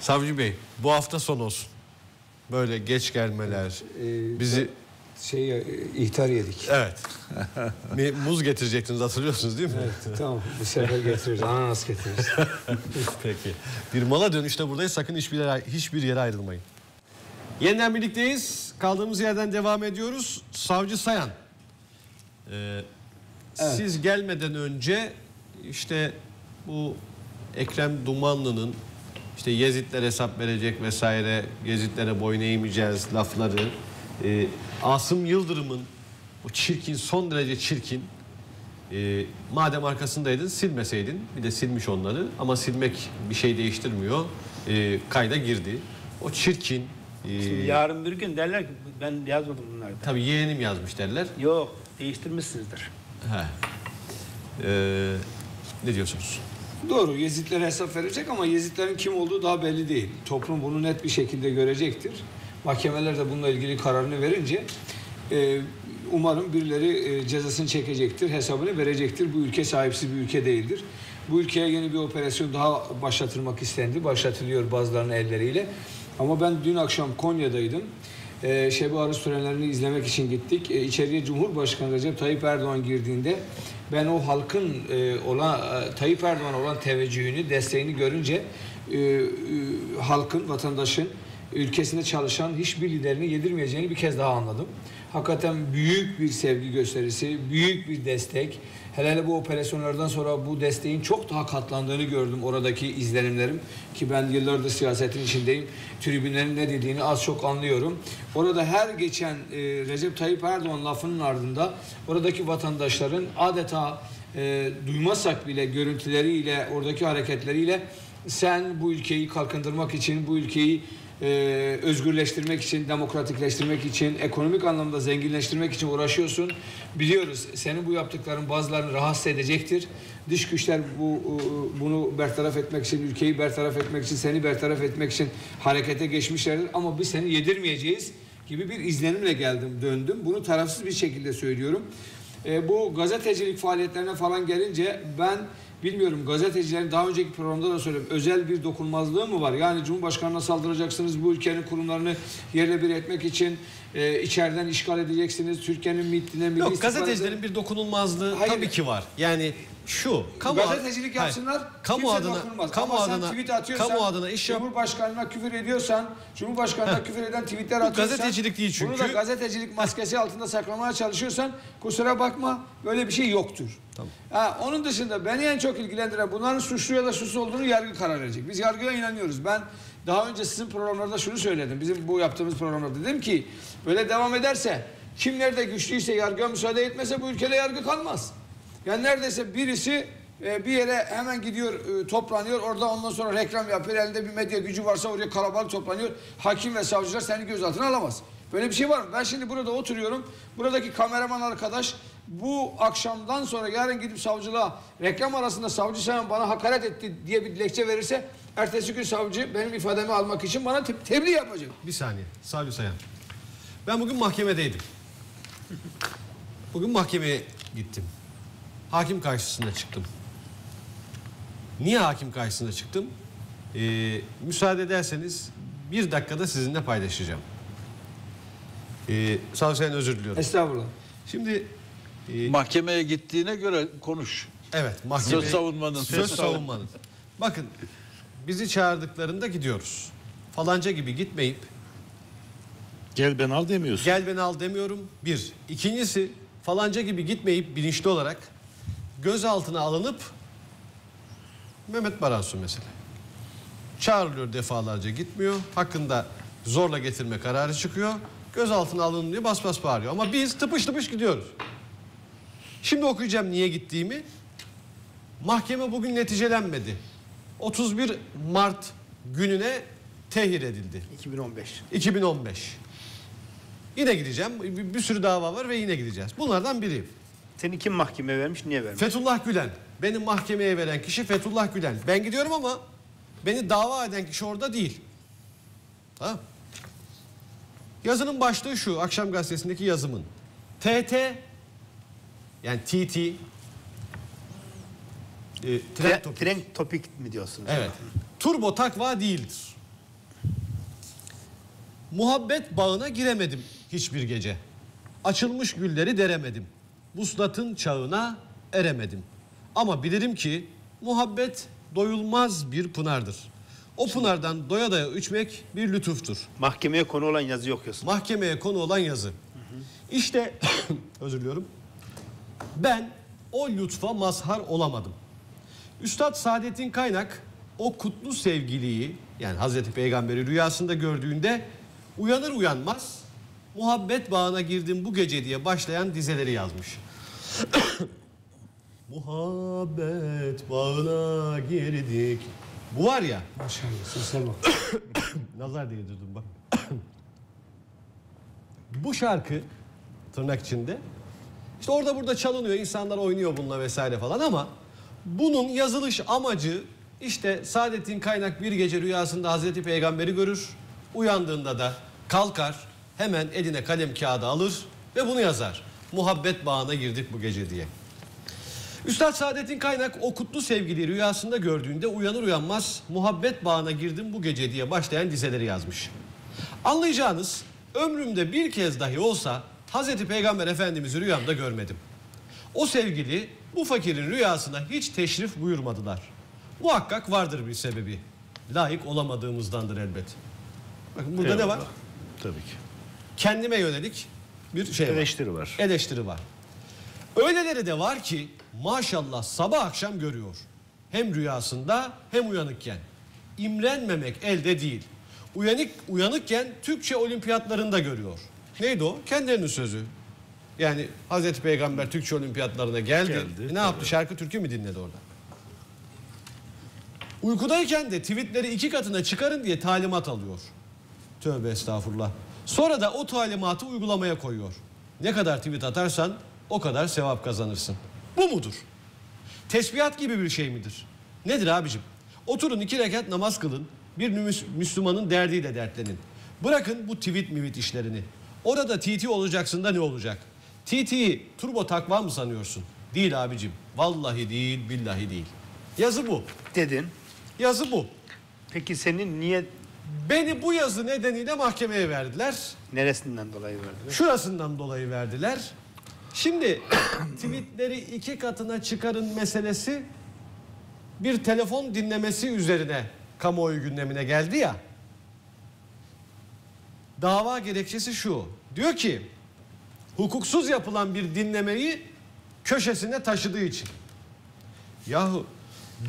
Savcı Bey, bu hafta son olsun. Böyle geç gelmeler. Bizi ihtar yedik. Evet. Muz getirecektiniz, hatırlıyorsunuz değil mi? Evet, tamam. Bu sefer getiririz. Ananas getiririz. Peki. Bir mola dönüşte buradayız. Sakın hiçbir yere ayrılmayın. Yeniden birlikteyiz. Kaldığımız yerden devam ediyoruz. Savcı Sayan. Evet. Siz gelmeden önce işte bu Ekrem Dumanlı'nın işte Yezidler hesap verecek vesaire, Yezidlere boyun eğmeyeceğiz lafları, Asım Yıldırım'ın o çirkin, son derece çirkin, madem arkasındaydın silmeseydin, bir de silmiş onları ama silmek bir şey değiştirmiyor, kayda girdi. O çirkin. Şimdi yarın bir gün derler ki ben yazmadım bunları. Tabii yeğenim yazmış derler. Yok, değiştirmişsinizdir. Ne diyorsunuz? Doğru, Yezidlere hesap verecek ama Yezidlerin kim olduğu daha belli değil. Toplum bunu net bir şekilde görecektir. Mahkemeler de bununla ilgili kararını verince umarım birileri cezasını çekecektir, hesabını verecektir. Bu ülke sahipsiz bir ülke değildir. Bu ülkeye yeni bir operasyon daha başlatılmak istendi. Başlatılıyor bazılarının elleriyle. Ama ben dün akşam Konya'daydım. Şebi Arus törenlerini izlemek için gittik. İçeriye Cumhurbaşkanı Recep Tayyip Erdoğan girdiğinde ben o halkın Tayyip Erdoğan'a olan teveccühünü, desteğini görünce halkın, vatandaşın ülkesinde çalışan hiçbir liderini yedirmeyeceğini bir kez daha anladım. Hakikaten büyük bir sevgi gösterisi, büyük bir destek. Hele hele bu operasyonlardan sonra bu desteğin çok daha katlandığını gördüm, oradaki izlenimlerim. Ki ben yıllardır siyasetin içindeyim. Tribünlerin ne dediğini az çok anlıyorum. Orada her geçen Recep Tayyip Erdoğan lafının ardında oradaki vatandaşların adeta duymasak bile görüntüleriyle, oradaki hareketleriyle sen bu ülkeyi kalkındırmak için, bu ülkeyi özgürleştirmek için, demokratikleştirmek için, ekonomik anlamda zenginleştirmek için uğraşıyorsun. Biliyoruz senin bu yaptıkların bazılarını rahatsız edecektir. Dış güçler bunu bertaraf etmek için, ülkeyi bertaraf etmek için, seni bertaraf etmek için harekete geçmişlerdir. Ama biz seni yedirmeyeceğiz gibi bir izlenimle geldim, döndüm. Bunu tarafsız bir şekilde söylüyorum. Bu gazetecilik faaliyetlerine falan gelince ben bilmiyorum, gazetecilerin daha önceki programda da söyledim, özel bir dokunulmazlığı mı var? Yani Cumhurbaşkanı'na saldıracaksınız, bu ülkenin kurumlarını yerle bir etmek için içeriden işgal edeceksiniz, Türkiye'nin milli gazetecilerin bir dokunulmazlığı tabii ki var. Yani şu, gazetecilik yapsınlar, kamu adına, kamu adına iş yap. Cumhurbaşkanı'na küfür ediyorsan, Cumhurbaşkanı'na küfür eden tweetler atıyorsan, gazetecilik değil çünkü. Bunu da gazetecilik maskesi altında saklamaya çalışıyorsan kusura bakma, böyle bir şey yoktur. Tamam. Onun dışında beni en çok ilgilendiren bunların suçlu ya da suçsuz olduğunu yargı karar verecek. Biz yargıya inanıyoruz. Ben daha önce sizin programlarda şunu söyledim. Bizim bu yaptığımız programlarda dedim ki böyle devam ederse, kim nerede güçlüyse yargıya müsaade etmese bu ülkede yargı kalmaz. Yani neredeyse birisi bir yere hemen gidiyor, toplanıyor. Orada ondan sonra reklam yapıyor. Elinde bir medya gücü varsa oraya kalabalık toplanıyor. Hakim ve savcılar seni gözaltına alamaz. Böyle bir şey var mı? Ben şimdi burada oturuyorum. Buradaki kameraman arkadaş bu akşamdan sonra yarın gidip savcılığa reklam arasında Savcı Sayan bana hakaret etti diye bir dilekçe verirse ertesi gün savcı benim ifademi almak için bana tebliğ yapacak. Bir saniye Savcı Sayan. Ben bugün mahkemedeydim. Bugün mahkemeye gittim. Hakim karşısına çıktım. Niye hakim karşısına çıktım? Müsaade ederseniz bir dakikada sizinle paylaşacağım. Savcı Sayan, özür diliyorum. Estağfurullah. Şimdi... mahkemeye gittiğine göre konuş. Evet. Mahkemeye, söz savunmanın. Bakın, bizi çağırdıklarında gidiyoruz. Falanca gibi gitmeyip... Gel ben al demiyorsun. Gel ben al demiyorum. Bir. İkincisi, falanca gibi gitmeyip bilinçli olarak gözaltına alınıp Mehmet Baransu mesela. Çağrılıyor defalarca, gitmiyor. Hakkında zorla getirme kararı çıkıyor. Gözaltına alın diye bas bas bağırıyor. Ama biz tıpış tıpış gidiyoruz. Şimdi okuyacağım niye gittiğimi. Mahkeme bugün neticelenmedi. 31 Mart gününe tehir edildi. 2015. Yine gideceğim. Bir sürü dava var ve yine gideceğiz. Bunlardan biriyim. Seni kim mahkemeye vermiş, niye vermiş? Fethullah Gülen. Beni mahkemeye veren kişi Fethullah Gülen. Ben gidiyorum ama beni dava eden kişi orada değil. Tamam. Yazının başlığı şu, Akşam Gazetesi'ndeki yazımın. TT, yani TT, Trend Topic mi diyorsunuz? Evet. Turbo takva değildir. Muhabbet bağına giremedim hiçbir gece. Açılmış gülleri deremedim. Vuslatın çağına eremedim. Ama bilirim ki muhabbet doyulmaz bir pınardır. O pınardan doya doya içmek bir lütuftur. Mahkemeye konu olan yazı okuyorsun. Mahkemeye konu olan yazı. Hı hı. İşte, özür diliyorum. Ben o lütfa mazhar olamadım. Üstad Saadettin Kaynak o kutlu sevgiliyi, yani Hazreti Peygamber'i rüyasında gördüğünde uyanır uyanmaz muhabbet bağına girdim bu gece diye başlayan dizeleri yazmış. Muhabbet bağına girdik. Bu var ya. Maşallah. Nazar değdirdim bak. Bu şarkı tırnak içinde. İşte orada burada çalınıyor, insanlar oynuyor bununla vesaire falan ama bunun yazılış amacı işte Saadettin Kaynak bir gece rüyasında Hazreti Peygamber'i görür. Uyandığında da kalkar, hemen eline kalem kağıdı alır ve bunu yazar. Muhabbet bağına girdik bu gece diye. Üstad Saadettin Kaynak o kutlu sevgili rüyasında gördüğünde uyanır uyanmaz muhabbet bağına girdim bu gece diye başlayan dizeleri yazmış. Anlayacağınız ömrümde bir kez dahi olsa Hazreti Peygamber Efendimiz'i rüyamda görmedim. O sevgili bu fakirin rüyasına hiç teşrif buyurmadılar. Muhakkak vardır bir sebebi. Layık olamadığımızdandır elbet. Bakın burada ne var? Tabii ki. Kendime yönelik bir şey var. Eleştiri var. Eleştiri var. Öyleleri de var ki maşallah sabah akşam görüyor. Hem rüyasında hem uyanıkken. İmrenmemek elde değil. Uyanıkken Türkçe olimpiyatlarında görüyor. Neydi o? Kendilerinin sözü. Yani Hazreti Peygamber Türkçe olimpiyatlarına geldi. Ne yaptı? Şarkı türkü mü dinledi orada? Uykudayken de tweetleri 2 katına çıkarın diye talimat alıyor. Tövbe estağfurullah. Sonra da o talimatı uygulamaya koyuyor. Ne kadar tweet atarsan o kadar sevap kazanırsın. Bu mudur? Tesbihat gibi bir şey midir? Nedir abicim? Oturun 2 rekat namaz kılın, bir Müslümanın derdiyle dertlenin. Bırakın bu tweet mimit işlerini. Orada TT olacaksın da ne olacak? TT'yi turbo takva mı sanıyorsun? Değil abicim. Vallahi değil, billahi değil. Yazı bu. Dedin. Yazı bu. Peki senin niye... Beni bu yazı nedeniyle mahkemeye verdiler. Neresinden dolayı verdiler? Şurasından dolayı verdiler. Şimdi tweetleri 2 katına çıkarın meselesi bir telefon dinlemesi üzerine kamuoyu gündemine geldi ya. Dava gerekçesi şu. Diyor ki hukuksuz yapılan bir dinlemeyi köşesine taşıdığı için. Yahu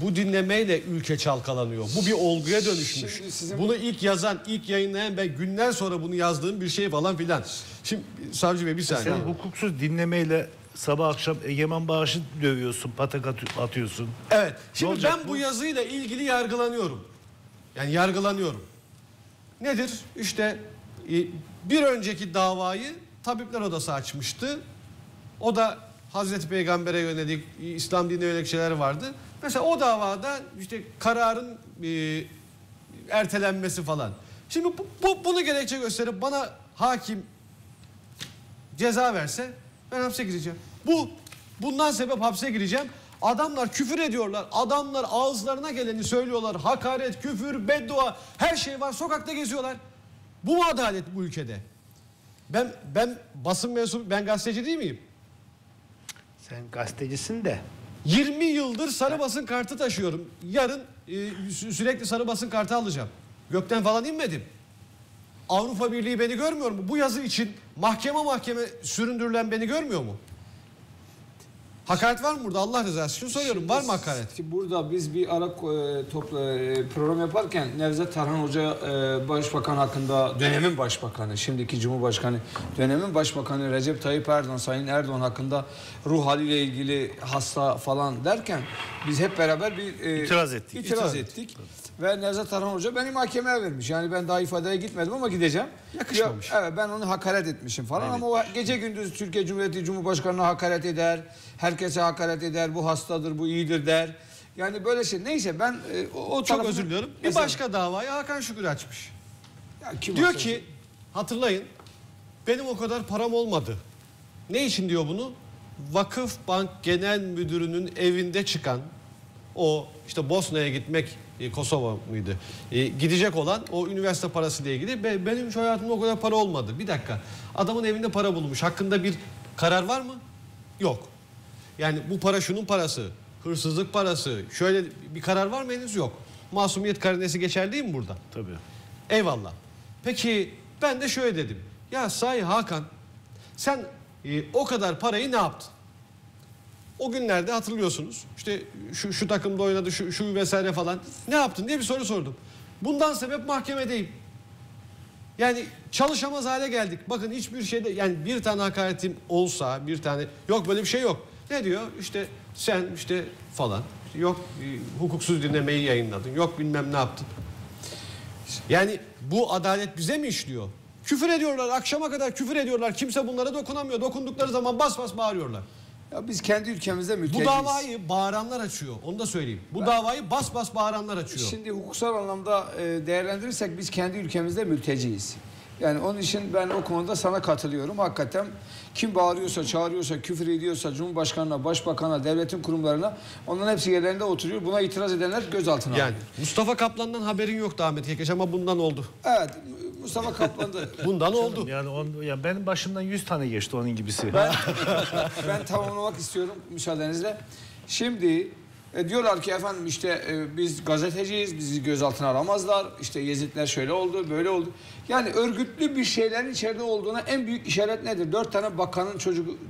bu dinlemeyle ülke çalkalanıyor. Bu bir olguya dönüşmüş. Bunu ilk yazan, ilk yayınlayan ve günler sonra bunu yazdığım bir şey falan filan. Şimdi Savcı Bey bir saniye. Sen hukuksuz dinlemeyle sabah akşam Egemen Bağış'ı dövüyorsun, patak atıyorsun. Evet. Şimdi ben bu yazıyla ilgili yargılanıyorum. Yani yargılanıyorum. Nedir? İşte bir önceki davayı Tabipler Odası açmıştı. O da Hazreti Peygamber'e yönelik, İslam dinine yönelik şeyler vardı. Mesela o davada işte kararın ertelenmesi falan. Şimdi bunu gerekçe gösterip bana hakim ceza verse ben hapse gireceğim. Bundan sebep hapse gireceğim. Adamlar küfür ediyorlar. Adamlar ağızlarına geleni söylüyorlar. Hakaret, küfür, beddua, her şey var. Sokakta geziyorlar. Bu mu adalet bu ülkede? Ben basın mensubu, ben gazeteci değil miyim? Sen gazetecisin de. 20 yıldır sarı basın kartı taşıyorum. Yarın sürekli sarı basın kartı alacağım. Gökten falan inmedim. Avrupa Birliği beni görmüyor mu? Bu yazı için mahkeme süründürülen beni görmüyor mu? Hakaret var mı burada? Allah rızası için soruyorum. Var mı hakaret? Burada biz bir ara program yaparken Nevzat Tarhan Hoca Başbakan hakkında, dönemin Başbakanı, şimdiki Cumhurbaşkanı, dönemin Başbakanı Recep Tayyip Erdoğan, Sayın Erdoğan hakkında ruh haliyle ilgili hasta falan derken biz hep beraber bir itiraz ettik. Ve Nevzat Tarhan Hoca beni mahkemeye vermiş. Yani ben daha ifadeye gitmedim ama gideceğim. Yakışmamış. Ya, evet, ben onu hakaret etmişim falan, evet. Ama o gece gündüz Türkiye Cumhuriyeti Cumhurbaşkanı'na hakaret eder. Herkese hakaret eder, bu hastadır, bu iyidir der. Yani böyle şey. Neyse ben o çok özür diliyorum. Bir başka davaya Hakan Şükür açmış. Diyor ki, hatırlayın, benim o kadar param olmadı. Ne için diyor bunu? Vakıf Bank Genel Müdürü'nün evinde çıkan, o işte Bosna'ya gitmek, Kosova mıydı? Gidecek olan o üniversite parasıyla ilgili. Benim şu hayatımda o kadar para olmadı. Bir dakika. Adamın evinde para bulmuş. Hakkında bir karar var mı? Yok. Yani bu para şunun parası, hırsızlık parası, şöyle bir karar var mı? Henüz yok. Masumiyet karinesi geçerli değil mi burada? Tabii. Eyvallah. Peki ben de şöyle dedim. Ya Sahi Hakan, sen o kadar parayı ne yaptın? O günlerde hatırlıyorsunuz. İşte şu takımda oynadı, şu vesaire falan. Ne yaptın diye bir soru sordum. Bundan sebep mahkemedeyim. Yani çalışamaz hale geldik. Bakın hiçbir şeyde, yani bir tane hakaretim olsa, bir tane yok, böyle bir şey yok. Ne diyor? İşte sen işte falan. Yok hukuksuz dinlemeyi yayınladın. Yok bilmem ne yaptın. Yani bu adalet bize mi işliyor? Küfür ediyorlar. Akşama kadar küfür ediyorlar. Kimse bunlara dokunamıyor. Dokundukları zaman bas bas bağırıyorlar. Ya biz kendi ülkemizde mülteciyiz. Bu davayı bağıranlar açıyor. Onu da söyleyeyim. Bu davayı bas bas bağıranlar açıyor. Şimdi hukuksal anlamda değerlendirirsek biz kendi ülkemizde mülteciyiz. Yani onun için ben o konuda sana katılıyorum. Hakikaten kim bağırıyorsa, çağırıyorsa, küfür ediyorsa Cumhurbaşkanı'na, Başbakan'a, devletin kurumlarına, onların hepsi yerlerinde oturuyor. Buna itiraz edenler gözaltına alıyor. Yani Mustafa Kaplan'dan haberin yoktu Ahmet Kekeç ama bundan oldu. Evet, Mustafa Kaplan'da bundan oldu. Yani ya benim başımdan 100 tane geçti onun gibisi. Ben tamamlamak istiyorum müsaadenizle. Şimdi diyorlar ki efendim işte biz gazeteciyiz, bizi gözaltına alamazlar, işte Yezidler şöyle oldu, böyle oldu. Yani örgütlü bir şeylerin içeride olduğuna en büyük işaret nedir? 4 tane bakanın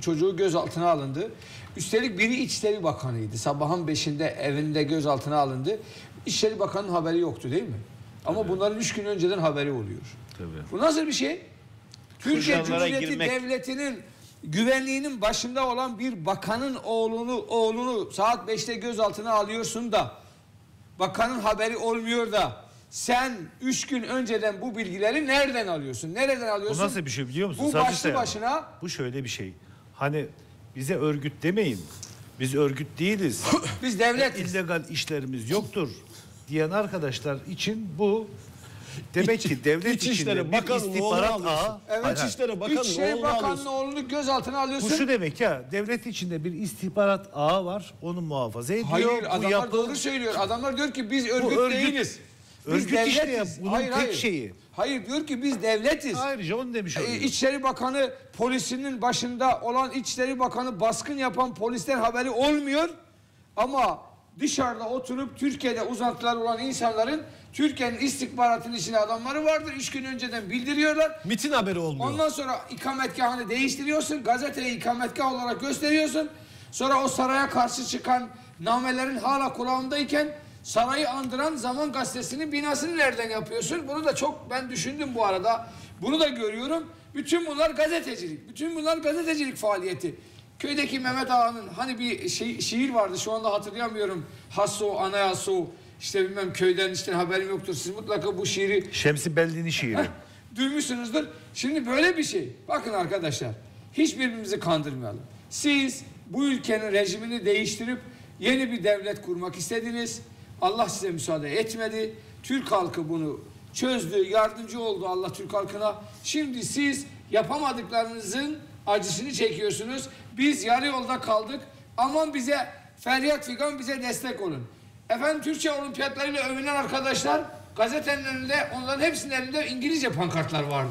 çocuğu gözaltına alındı. Üstelik biri İçişleri Bakanı'ydı. Sabahın 5'inde evinde gözaltına alındı. İçişleri Bakanı'nın haberi yoktu değil mi? Ama tabii, bunların 3 gün önceden haberi oluyor. Tabii. Bu nasıl bir şey? Türkiye Cumhuriyeti Devleti'nin güvenliğinin başında olan bir bakanın oğlunu saat 5'te gözaltına alıyorsun da bakanın haberi olmuyor da sen 3 gün önceden bu bilgileri nereden alıyorsun? Nereden alıyorsun? Bu nasıl bir şey biliyor musun? Bu başlı başına. Bu şöyle bir şey. Hani bize örgüt demeyin. Biz örgüt değiliz. Biz devletiz. İllegal işlerimiz yoktur diyen arkadaşlar için bu demek ki devlet İçişleri Bakanı'nın oğlunu gözaltına alıyorsun. Bu şu demek ya, devlet içinde bir istihbarat ağı var, onu muhafaza ediyor. Hayır, adamlar doğru söylüyor. Adamlar diyor ki biz örgüt değiliz. Örgüt işte ya, bunun tek şeyi. Hayır, diyor ki biz devletiz. Ayrıca onu demiş oluyor. İçişleri Bakanı, polisinin başında olan İçişleri Bakanı, baskın yapan polisten haberi olmuyor ama dışarıda oturup Türkiye'de uzantılar olan insanların, Türkiye'nin istihbaratının içinde adamları vardır. 3 gün önceden bildiriyorlar. MİT'in haberi olmuyor. Ondan sonra ikametgahını değiştiriyorsun. Gazeteyi ikametgah olarak gösteriyorsun. Sonra o saraya karşı çıkan namelerin hala kulağındayken sarayı andıran Zaman Gazetesi'nin binasını nereden yapıyorsun? Bunu da çok ben düşündüm bu arada. Bunu da görüyorum. Bütün bunlar gazetecilik. Bütün bunlar gazetecilik faaliyeti. Köydeki Mehmet Ağa'nın hani bir şiir vardı, şu anda hatırlayamıyorum. Hasso, anayasso, işte bilmem köyden işte haberim yoktur. Siz mutlaka bu şiiri... Şemsi Belli'nin şiiri. Duymuşsunuzdur. Şimdi böyle bir şey. Bakın arkadaşlar, hiçbirbirimizi kandırmayalım. Siz bu ülkenin rejimini değiştirip yeni bir devlet kurmak istediniz. Allah size müsaade etmedi. Türk halkı bunu çözdü, yardımcı oldu Allah Türk halkına. Şimdi siz yapamadıklarınızın acısını çekiyorsunuz. Biz yarı yolda kaldık. Aman bize feryat figan, bize destek olun. Efendim, Türkçe olimpiyatlarıyla övünen arkadaşlar, gazetenin önünde, onların hepsinin elinde İngilizce pankartlar vardı.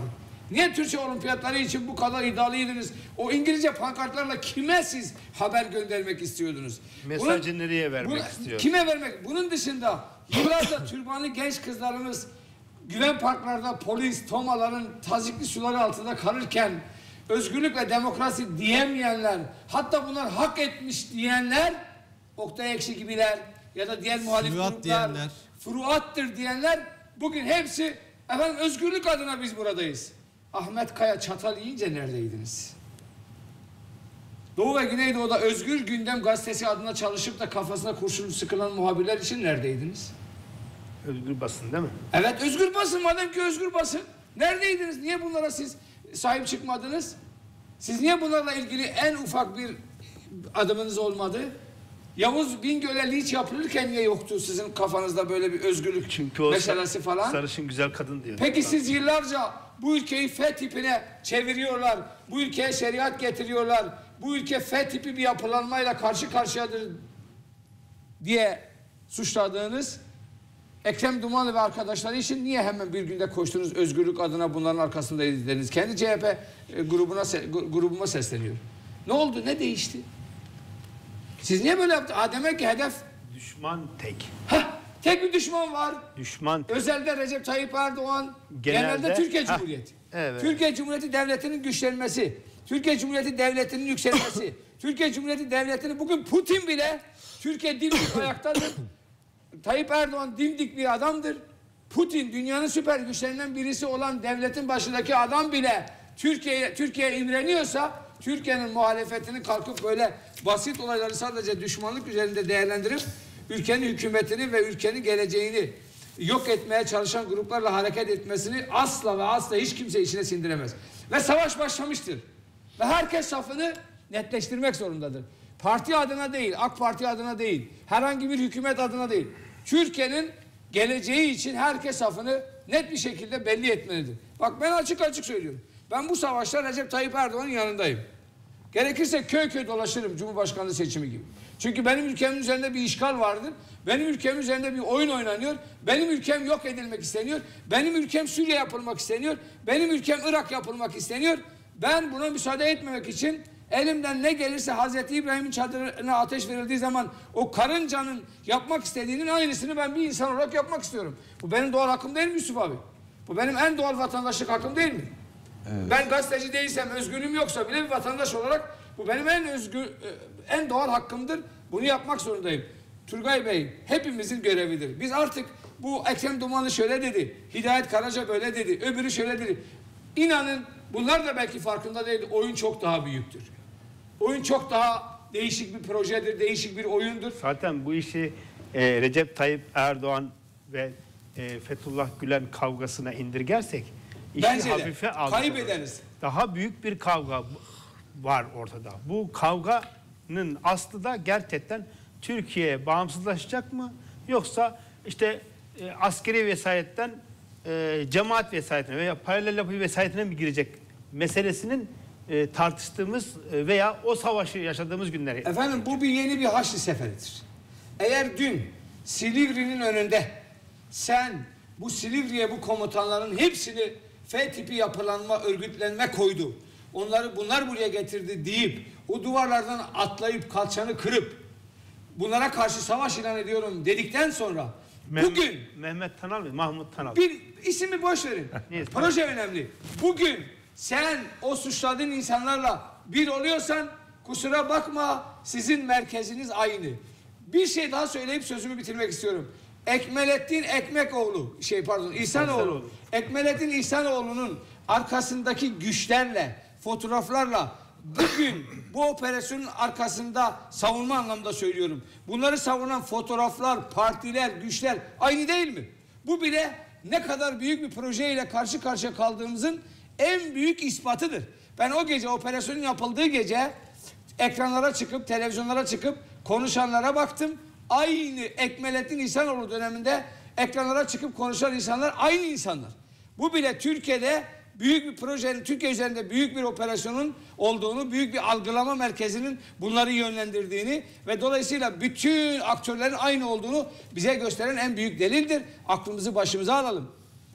Niye Türkçe olimpiyatları için bu kadar iddialıydınız? O İngilizce pankartlarla kime siz haber göndermek istiyordunuz? Mesajı nereye vermek istiyorsunuz? Kime vermek? Bunun dışında yıllarca türbanlı genç kızlarımız güven parklarda polis, tomaların tazikli suları altında kalırken özgürlük ve demokrasi diyemeyenler, hatta bunlar hak etmiş diyenler, Oktay Ekşi gibiler ya da diğer muhalif gruplar, diyenler, furuattır diyenler, bugün hepsi efendim özgürlük adına biz buradayız. Ahmet Kaya çatal yiyince neredeydiniz? Doğu ve Güneydoğu'da Özgür Gündem Gazetesi adına çalışıp da kafasına kurşun sıkılan muhabirler için neredeydiniz? Özgür basın değil mi? Evet, özgür basın, madem ki özgür basın. Neredeydiniz? Niye bunlara siz sahip çıkmadınız? Siz niye bunlarla ilgili en ufak bir adımınız olmadı? Yavuz Bingöl'e linç yapılırken niye yoktu sizin kafanızda böyle bir özgürlük meselesi falan? Sarışın güzel kadın diyor. Peki siz yıllarca bu ülkeyi F tipine çeviriyorlar, bu ülkeye şeriat getiriyorlar, bu ülke F tipi bir yapılanmayla karşı karşıyadır diye suçladığınız Ekrem Dumanlı ve arkadaşları için niye hemen bir günde koştunuz, özgürlük adına bunların arkasındaydınız? Kendi CHP grubuma sesleniyor. Ne oldu, ne değişti? Siz niye böyle yaptınız? Demek ki hedef... Düşman tek. Tek bir düşman var. Düşman tek. Özelde Recep Tayyip Erdoğan, genelde Türkiye Cumhuriyeti. Evet. Türkiye Cumhuriyeti Devleti'nin güçlenmesi, Türkiye Cumhuriyeti Devleti'nin yükselmesi, Türkiye Cumhuriyeti Devleti'nin bugün Putin bile, Türkiye dimdik ayaktadır. Tayyip Erdoğan dimdik bir adamdır. Putin, dünyanın süper güçlerinden birisi olan devletin başındaki adam bile Türkiye'ye imreniyorsa, Türkiye'nin muhalefetini kalkıp böyle basit olayları sadece düşmanlık üzerinde değerlendirip ülkenin hükümetini ve ülkenin geleceğini yok etmeye çalışan gruplarla hareket etmesini asla ve asla hiç kimse içine sindiremez. Ve savaş başlamıştır. Ve herkes safını netleştirmek zorundadır. Parti adına değil, AK Parti adına değil, herhangi bir hükümet adına değil. Türkiye'nin geleceği için herkes safını net bir şekilde belli etmelidir. Bak, ben açık açık söylüyorum. Ben bu savaşta Recep Tayyip Erdoğan'ın yanındayım. Gerekirse köy köy dolaşırım Cumhurbaşkanlığı seçimi gibi. Çünkü benim ülkemin üzerinde bir işgal vardır. Benim ülkemin üzerinde bir oyun oynanıyor. Benim ülkem yok edilmek isteniyor. Benim ülkem Suriye yapılmak isteniyor. Benim ülkem Irak yapılmak isteniyor. Ben buna müsaade etmemek için elimden ne gelirse, Hazreti İbrahim'in çadırına ateş verildiği zaman o karıncanın yapmak istediğinin aynısını ben bir insan olarak yapmak istiyorum. Bu benim doğal hakkım değil mi Yusuf abi? Bu benim en doğal vatandaşlık hakkım değil mi? Evet. Ben gazeteci değilsem, özgürlüğüm yoksa bile bir vatandaş olarak bu benim en doğal hakkımdır. Bunu yapmak zorundayım. Turgay Bey, hepimizin görevidir. Biz artık bu Ekrem Dumanlı şöyle dedi, Hidayet Karaca böyle dedi, öbürü şöyle dedi. İnanın bunlar da belki farkında değil. Oyun çok daha büyüktür. Oyun çok daha değişik bir projedir, değişik bir oyundur. Zaten bu işi Recep Tayyip Erdoğan ve Fethullah Gülen kavgasına indirgersek işi hafife kaybederiz. Daha büyük bir kavga var ortada. Bu kavganın aslı da gerçekten Türkiye bağımsızlaşacak mı? Yoksa işte askeri vesayetten cemaat vesayetine veya paralel yapı vesayetine mi girecek meselesinin tartıştığımız veya o savaşı yaşadığımız günleri... Efendim, bu bir yeni bir Haçlı seferidir. Eğer dün Silivri'nin önünde sen bu Silivri'ye bu komutanların hepsini F tipi yapılanma, örgütlenme koydu, onları bunlar buraya getirdi deyip o duvarlardan atlayıp kalçanı kırıp bunlara karşı savaş ilan ediyorum dedikten sonra bugün... Mehmet Tanal mı? Mahmut Tanal. Bir ismi boş verin. Proje önemli. Bugün sen o suçladığın insanlarla bir oluyorsan kusura bakma, sizin merkeziniz aynı. Bir şey daha söyleyip sözümü bitirmek istiyorum. Ekmelettin İhsanoğlu. Ekmelettin İhsanoğlu'nun arkasındaki güçlerle, fotoğraflarla bugün bu operasyonun arkasında, savunma anlamında söylüyorum, bunları savunan fotoğraflar, partiler, güçler aynı değil mi? Bu bile ne kadar büyük bir projeyle karşı karşıya kaldığımızın en büyük ispatıdır. Ben o gece, operasyonun yapıldığı gece ekranlara çıkıp, televizyonlara çıkıp konuşanlara baktım. Aynı Ekmelettin İhsanoğlu döneminde ekranlara çıkıp konuşan insanlar aynı insanlar. Bu bile Türkiye'de büyük bir projenin, Türkiye üzerinde büyük bir operasyonun olduğunu, büyük bir algılama merkezinin bunları yönlendirdiğini ve dolayısıyla bütün aktörlerin aynı olduğunu bize gösteren en büyük delildir. Aklımızı başımıza alalım.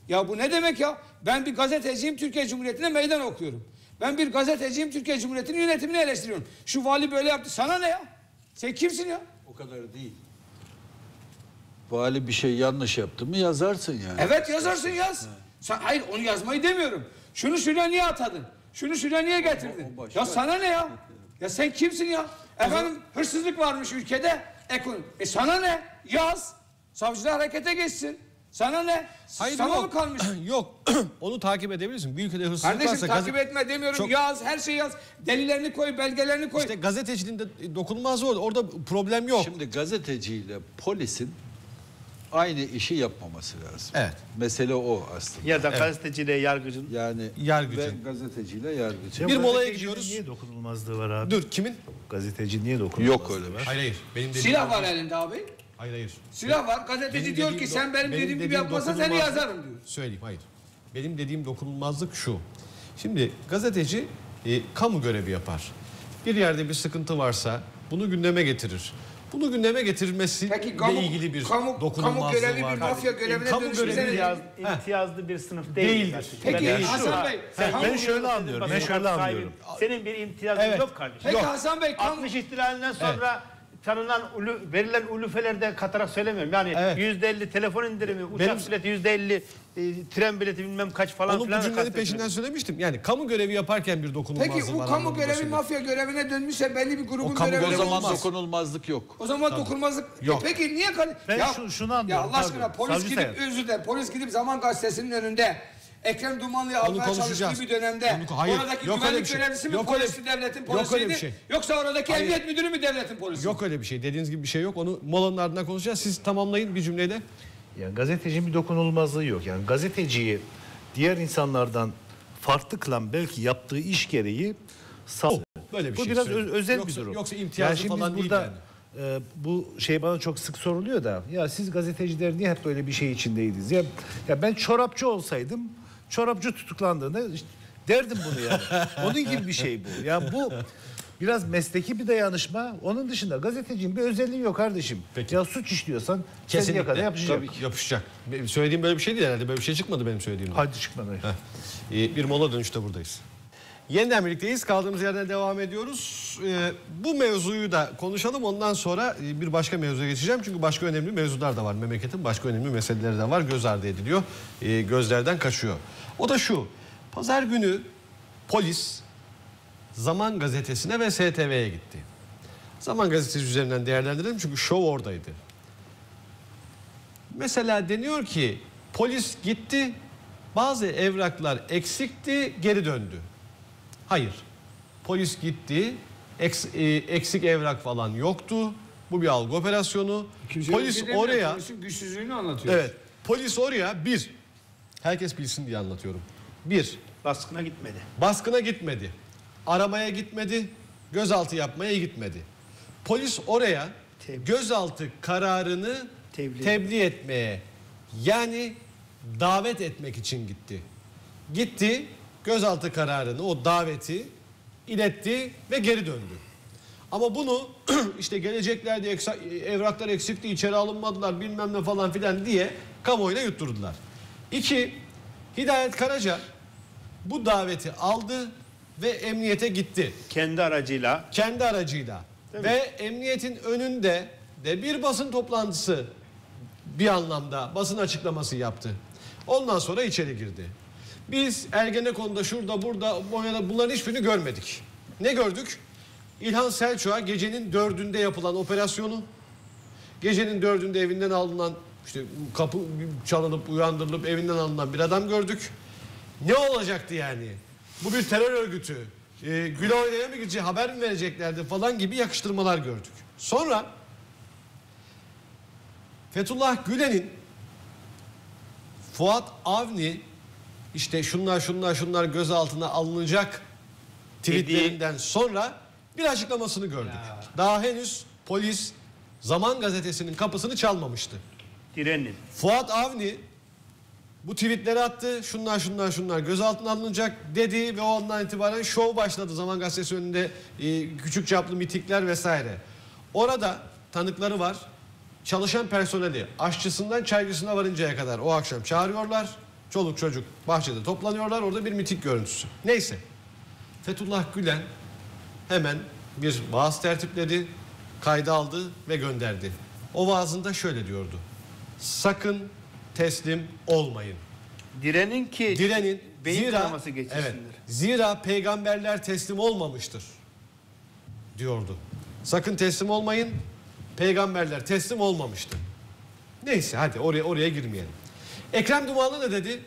Ya bu ne demek ya? Ben bir gazeteciyim, Türkiye Cumhuriyeti'ne meydan okuyorum. Ben bir gazeteciyim, Türkiye Cumhuriyeti'nin yönetimini eleştiriyorum. Şu vali böyle yaptı. Sana ne ya? Sen kimsin ya? O kadar değil. Vali bir şey yanlış yaptı mı yazarsın yani. Evet, yazarsın, yaz. Sen, hayır, onu yazmayı demiyorum. Şunu şuraya niye atadın? Şunu şuraya niye getirdin? Ya sana ne ya? Ya sen kimsin ya? Efendim hırsızlık varmış ülkede. Sana ne? Yaz. Savcılar harekete geçsin. Sana ne? Hayır, sana mı kalmış? Yok. Onu takip edebilirsin. Bir ülkede hırsızlık kardeşim, varsa... Kardeşim takip etme demiyorum. Çok... Yaz, her şeyi yaz. Delillerini koy, belgelerini koy. İşte gazeteciliğin de dokunulmazlığı orada. Orada problem yok. Şimdi gazeteciyle polisin aynı işi yapmaması lazım. Evet. Mesele o aslında. Ya da gazeteciyle yargıcın. Yani yargıcın. Gazeteciyle yargıcın. Bir molaya gidiyoruz. Niye dokunulmazlığı var abi? Dur, kimin? Gazeteci niye dokunulmazlığı var? Yok öyle var. Hayır hayır. Benim silah var elinde abi. Hayır hayır. Silah var. Gazeteci diyor ki sen benim dediğim gibi yapmasan seni yazarım diyor. Söyleyeyim, hayır. Benim dediğim dokunulmazlık şu. Şimdi gazeteci kamu görevi yapar. Bir yerde bir sıkıntı varsa bunu gündeme getirir. Bunu gündeme getirilmesiyle ilgili bir dokunulmazlığı var. Kamu görevi bir mafya görevine dönüşmüş. İmtiyazlı bir sınıf değildir. Peki Hasan Bey. Ben şöyle anlıyorum. Senin bir imtiyazın yok kardeşim. Peki Hasan Bey. 60 ihtilalinden sonra... Tanınan, verilen ulufelerde katarak söylemiyorum. Yani %50 telefon indirimi, uçak bileti %50, tren bileti bilmem kaç falan filan. Onun bu cümlenin peşinden söylemiştim. Yani kamu görevi yaparken bir dokunulmazlık var. Peki bu kamu görevi mafya görevine dönmüşse belli bir grubun görevine olmaz. O zaman dokunulmazlık yok. O zaman dokunulmazlık yok. Peki niye? Ben ya, şunu anlıyorum. Ya Allah aşkına polis gidip, özür dilerim, polis gidip Zaman Gazetesi'nin önünde Ekrem Dumanlı'yı almaya çalıştığı bir dönemde oradaki güvenlik görevlisi mi polisi, devletin polisiydi, yoksa oradaki emniyet müdürü mü devletin polisi? Yok öyle bir şey. Dediğiniz gibi bir şey yok. Onu molanın ardından konuşacağız. Siz tamamlayın bir cümleyle. Yani gazetecinin bir dokunulmazlığı yok. Yani gazeteciyi diğer insanlardan farklı kılan belki yaptığı iş gereği böyle bir şey. Bu biraz özel bir durum. Yoksa imtiyazı falan değil yani. Bu şey bana çok sık soruluyor da, ya siz gazeteciler niye hep böyle bir şey içindeydiniz? Ya ben çorapçı olsaydım, çorapçı tutuklandığında işte derdim bunu yani. Onun gibi bir şey bu. Ya bu biraz mesleki bir dayanışma. Onun dışında gazetecinin bir özelliği yok kardeşim. Peki. Ya suç işliyorsan kesinlikle yakada yapışacak. Tabii yapışacak. Benim söylediğim böyle bir şeydi herhalde. Böyle bir şey çıkmadı benim söylediğimde. Hadi çıkmadı. Bir mola dönüşte buradayız. Yeniden birlikteyiz. Kaldığımız yerden devam ediyoruz. Bu mevzuyu da konuşalım. Ondan sonra bir başka mevzuya geçeceğim. Çünkü başka önemli mevzular da var. Memleketin başka önemli meseleleri de var. Göz ardı ediliyor. Gözlerden kaçıyor. O da şu. Pazar günü polis Zaman Gazetesi'ne ve STV'ye gitti. Zaman Gazetesi üzerinden değerlendirelim. Çünkü şov oradaydı. Mesela deniyor ki polis gitti. Bazı evraklar eksikti. Geri döndü. Hayır. Polis gitti. Eksik evrak falan yoktu. Bu bir algı operasyonu. Polis oraya... Polisin güçsüzlüğünü anlatıyor. Evet. Polis oraya bir... Herkes bilsin diye anlatıyorum. Bir... Baskına gitmedi. Baskına gitmedi. Aramaya gitmedi. Gözaltı yapmaya gitmedi. Polis oraya gözaltı kararını tebliğ etmeye, yani davet etmek için gitti. Gitti... Gözaltı kararını, o daveti iletti ve geri döndü. Ama bunu işte geleceklerdi, evraklar eksikti, içeri alınmadılar bilmem ne falan filan diye kamuoyuna yutturdular. İki, Hidayet Karaca bu daveti aldı ve emniyete gitti. Kendi aracıyla. Kendi aracıyla. Ve emniyetin önünde de bir basın toplantısı, bir anlamda basın açıklaması yaptı. Ondan sonra içeri girdi. Biz Ergenekon'da, şurada, burada, Konya'da bunların hiçbirini görmedik. Ne gördük? İlhan Selçuk'a gecenin 4'ünde yapılan operasyonu, gecenin 4'ünde evinden alınan, işte kapı çalınıp uyandırılıp evinden alınan bir adam gördük. Ne olacaktı yani? Bu bir terör örgütü. Gül oynaya mı gidecek, haber mi vereceklerdi falan gibi yakıştırmalar gördük. Sonra Fethullah Gülen'in Fuat Avni işte şunlar gözaltına alınacak tweetlerinden sonra bir açıklamasını gördük. Ya. Daha henüz polis Zaman Gazetesi'nin kapısını çalmamıştı. Direnin. Fuat Avni bu tweetleri attı. Şunlar gözaltına alınacak dedi ve o andan itibaren şov başladı. Zaman Gazetesi önünde küçük çaplı mitikler vesaire. Orada tanıkları var. Çalışan personeli aşçısından çaycısına varıncaya kadar o akşam çağırıyorlar. Çoluk çocuk bahçede toplanıyorlar. Orada bir mitik görüntüsü. Neyse. Fethullah Gülen hemen bir vaaz tertipleri kayda aldı ve gönderdi. O vaazında şöyle diyordu. Sakın teslim olmayın. Direnin ki beyin kanaması geçirsinler. Evet, zira peygamberler teslim olmamıştır diyordu. Sakın teslim olmayın. Peygamberler teslim olmamıştı. Neyse hadi oraya girmeyelim. Ekrem Dumanlı ne dedi?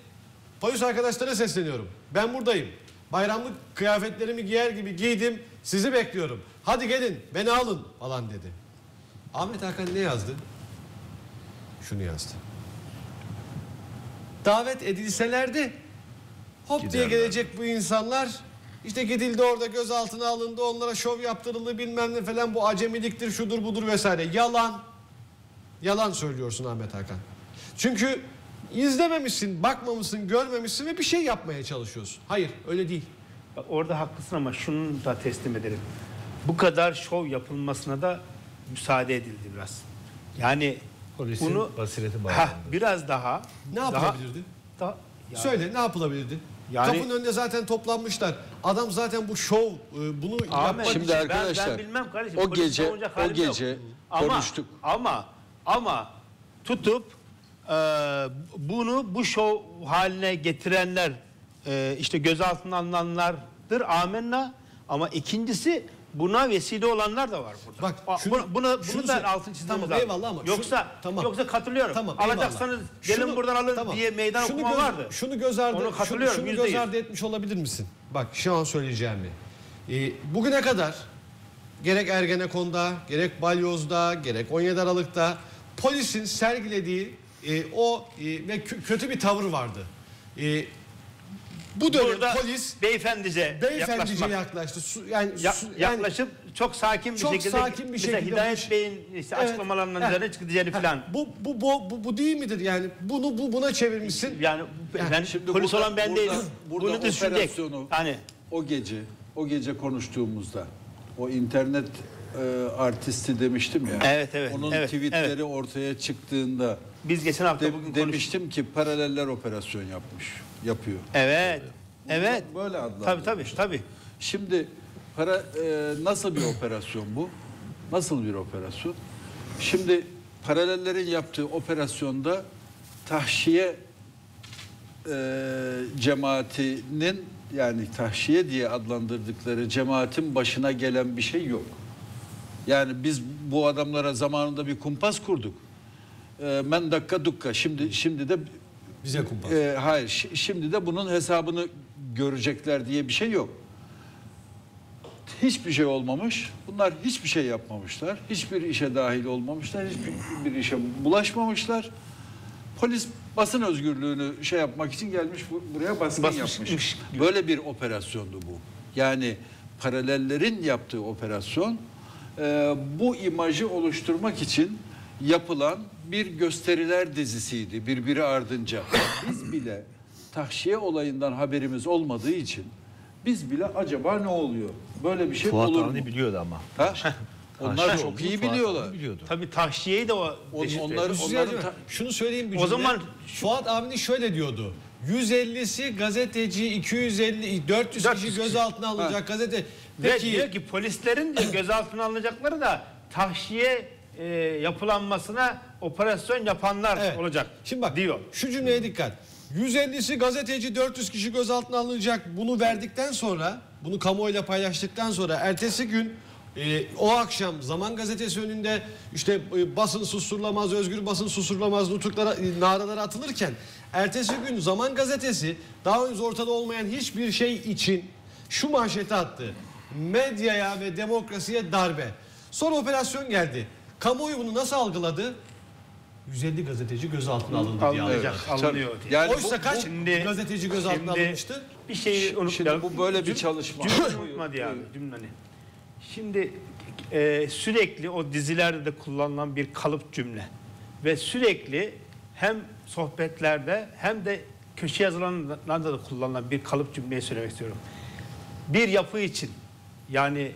Polis arkadaşlara sesleniyorum. Ben buradayım. Bayramlık kıyafetlerimi giyer gibi giydim. Sizi bekliyorum. Hadi gelin beni alın falan dedi. Ahmet Hakan ne yazdı? Şunu yazdı. Davet edilselerdi hop giderler diye gelecek bu insanlar. İşte gidildi, orada gözaltına alındı, onlara şov yaptırıldı bilmem ne falan, bu acemiliktir, şudur budur vesaire. Yalan. Yalan söylüyorsun Ahmet Hakan. Çünkü izlememişsin, bakmamışsın, görmemişsin ve bir şey yapmaya çalışıyorsun. Hayır, öyle değil. Orada haklısın ama şunu da teslim edelim. Bu kadar şov yapılmasına da müsaade edildi biraz. Yani polisin bunu basireti bağlandı. Biraz daha. Ne yapabilirdi? Yani. Söyle, ne yapılabilirdi? Yani, kapının önünde zaten toplanmışlar. Adam zaten bu şov bunu yapmak için. Şimdi arkadaşlar ben bilmem kardeşim. O gece konuştuk. Ama tutup bunu bu şov haline getirenler işte gözaltına alınanlardır. Amenna. Ama ikincisi buna vesile olanlar da var burada. Bak, bunu da altın çizmemiz lazım. Eyvallah ama yoksa katılıyorum. Tamam, alacaksanız gelin buradan alın diye meydan okuma vardı. Şunu göz ardı etmiş olabilir misin? Bak şu an söyleyeceğimi. Bugüne kadar gerek Ergenekon'da, gerek Balyoz'da, gerek 17 Aralık'ta polisin sergilediği ve kötü bir tavır vardı. Bu dönem polis beyefendice yaklaştı. Yaklaşıp çok sakin bir şekilde Hidayet Bey'in işte açıklamalarının üzerine çıkacağını falan. Bu değil midir yani? Buna çevirmişsin. Yani şimdi polis olan ben değilim. Bunu düşünecek. Hani o gece konuştuğumuzda o internet artisti demiştim ya. Evet. Onun tweetleri ortaya çıktığında biz geçen hafta bugün demiştim ki paraleller operasyon yapıyor. Evet. Böyle adlandırıyor. Tabii. Şimdi nasıl bir operasyon bu? Nasıl bir operasyon? Şimdi paralellerin yaptığı operasyonda tahşiye cemaatinin, yani tahşiye diye adlandırdıkları cemaatin başına gelen bir şey yok. Yani biz bu adamlara zamanında bir kumpas kurduk. Men dakika dukka. Şimdi de bize kumpas. Hayır, şimdi de bunun hesabını görecekler diye bir şey yok. Hiçbir şey olmamış. Bunlar hiçbir şey yapmamışlar. Hiçbir işe dahil olmamışlar. Hiçbir işe bulaşmamışlar. Polis basın özgürlüğünü şey yapmak için gelmiş buraya basmış. Böyle bir operasyondu bu. Yani paralellerin yaptığı operasyon bu imajı oluşturmak için yapılan bir gösteriler dizisiydi birbiri ardınca. Biz bile tahşiye olayından haberimiz olmadığı için biz bile acaba ne oluyor? Böyle bir şey Fuat olur mu? Fuat biliyordu ama. Onlar çok iyi biliyorlar. Tabii tahşiyeyi de şunu söyleyeyim bir cümle. O zaman Fuat Avni şöyle diyordu. 150'si gazeteci, 250, 400 kişi gözaltına alınacak gazete. Peki diyor ki polislerin de gözaltına alınacakları da tahşiye yapılanmasına operasyon yapanlar olacak. Şimdi bak diyor. Şu cümleye dikkat. 150'si gazeteci, 400 kişi gözaltına alınacak. Bunu verdikten sonra, bunu kamuoyuyla paylaştıktan sonra ertesi gün o akşam Zaman Gazetesi önünde işte basın susturulamaz, özgür basın susturulamaz nutuklara, naralara atılırken ertesi gün Zaman Gazetesi daha önce ortada olmayan hiçbir şey için şu manşeti attı: medyaya ve demokrasiye darbe. Sonra operasyon geldi. Kamuoyu bunu nasıl algıladı? 150 gazeteci gözaltına alındı diye alınıyor. Yani oysa kaç gazeteci gözaltına alınmıştı? Bir şeyi unutmayalım. Bu böyle bir çalışma. Unutmadı yani. Şimdi sürekli o dizilerde de kullanılan bir kalıp cümle ve sürekli hem sohbetlerde hem de köşe yazılanlarda da kullanılan bir kalıp cümleyi söylemek istiyorum. Bir yapı için, yani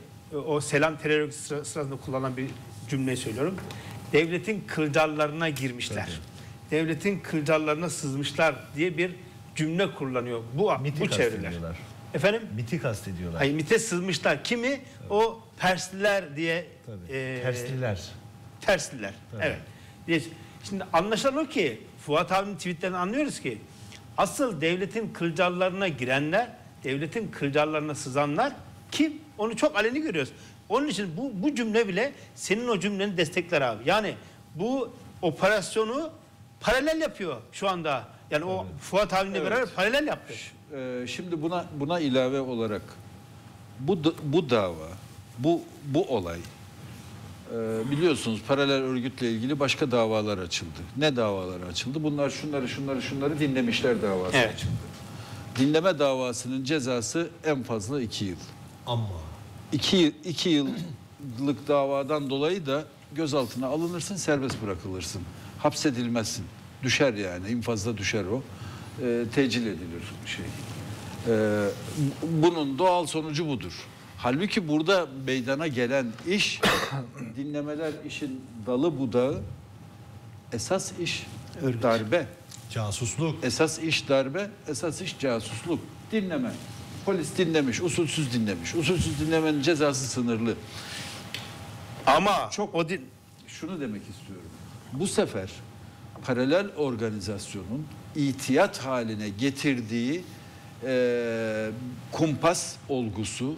o Selam terör sırasında kullanılan bir cümleyi söylüyorum. Devletin kılcallarına girmişler. Evet. Devletin kılcallarına sızmışlar diye bir cümle kullanıyor. Bu çevreler. Efendim? MİT'i kastediyorlar. Hayır, MİT'e sızmışlar. Kimi? Evet. O Persliler diye. Persliler. Persliler. Evet. Evet. Şimdi anlaşılan o ki, Fuat abinin tweetlerinden anlıyoruz ki, asıl devletin kılcallarına girenler, devletin kılcallarına sızanlar kim? Onu çok aleni görüyoruz. Onun için bu cümle bile senin o cümleni destekler abi. Yani bu operasyonu paralel yapıyor şu anda. Yani evet. O Fuat abimle evet. Beraber paralel yaptı. Şimdi buna ilave olarak bu dava, bu olay, biliyorsunuz paralel örgütle ilgili başka davalar açıldı. Ne davaları açıldı? Bunlar şunları dinlemişler davası evet. Açıldı. Dinleme davasının cezası en fazla 2 yıl. Ama 2 yıllık davadan dolayı da gözaltına alınırsın, serbest bırakılırsın. Hapsedilmezsin. Düşer yani. İnfazda düşer o. Tecil edilir şey. Bunun doğal sonucu budur. Halbuki burada meydana gelen iş, dinlemeler işin dalı budağı, esas iş örgüt. Darbe. Casusluk. Esas iş darbe, esas iş casusluk. Dinleme. Polis dinlemiş, usulsüz dinlemiş. Usulsüz dinlemenin cezası sınırlı. Ama çok şunu demek istiyorum. Bu sefer paralel organizasyonun ihtiyat haline getirdiği kumpas olgusu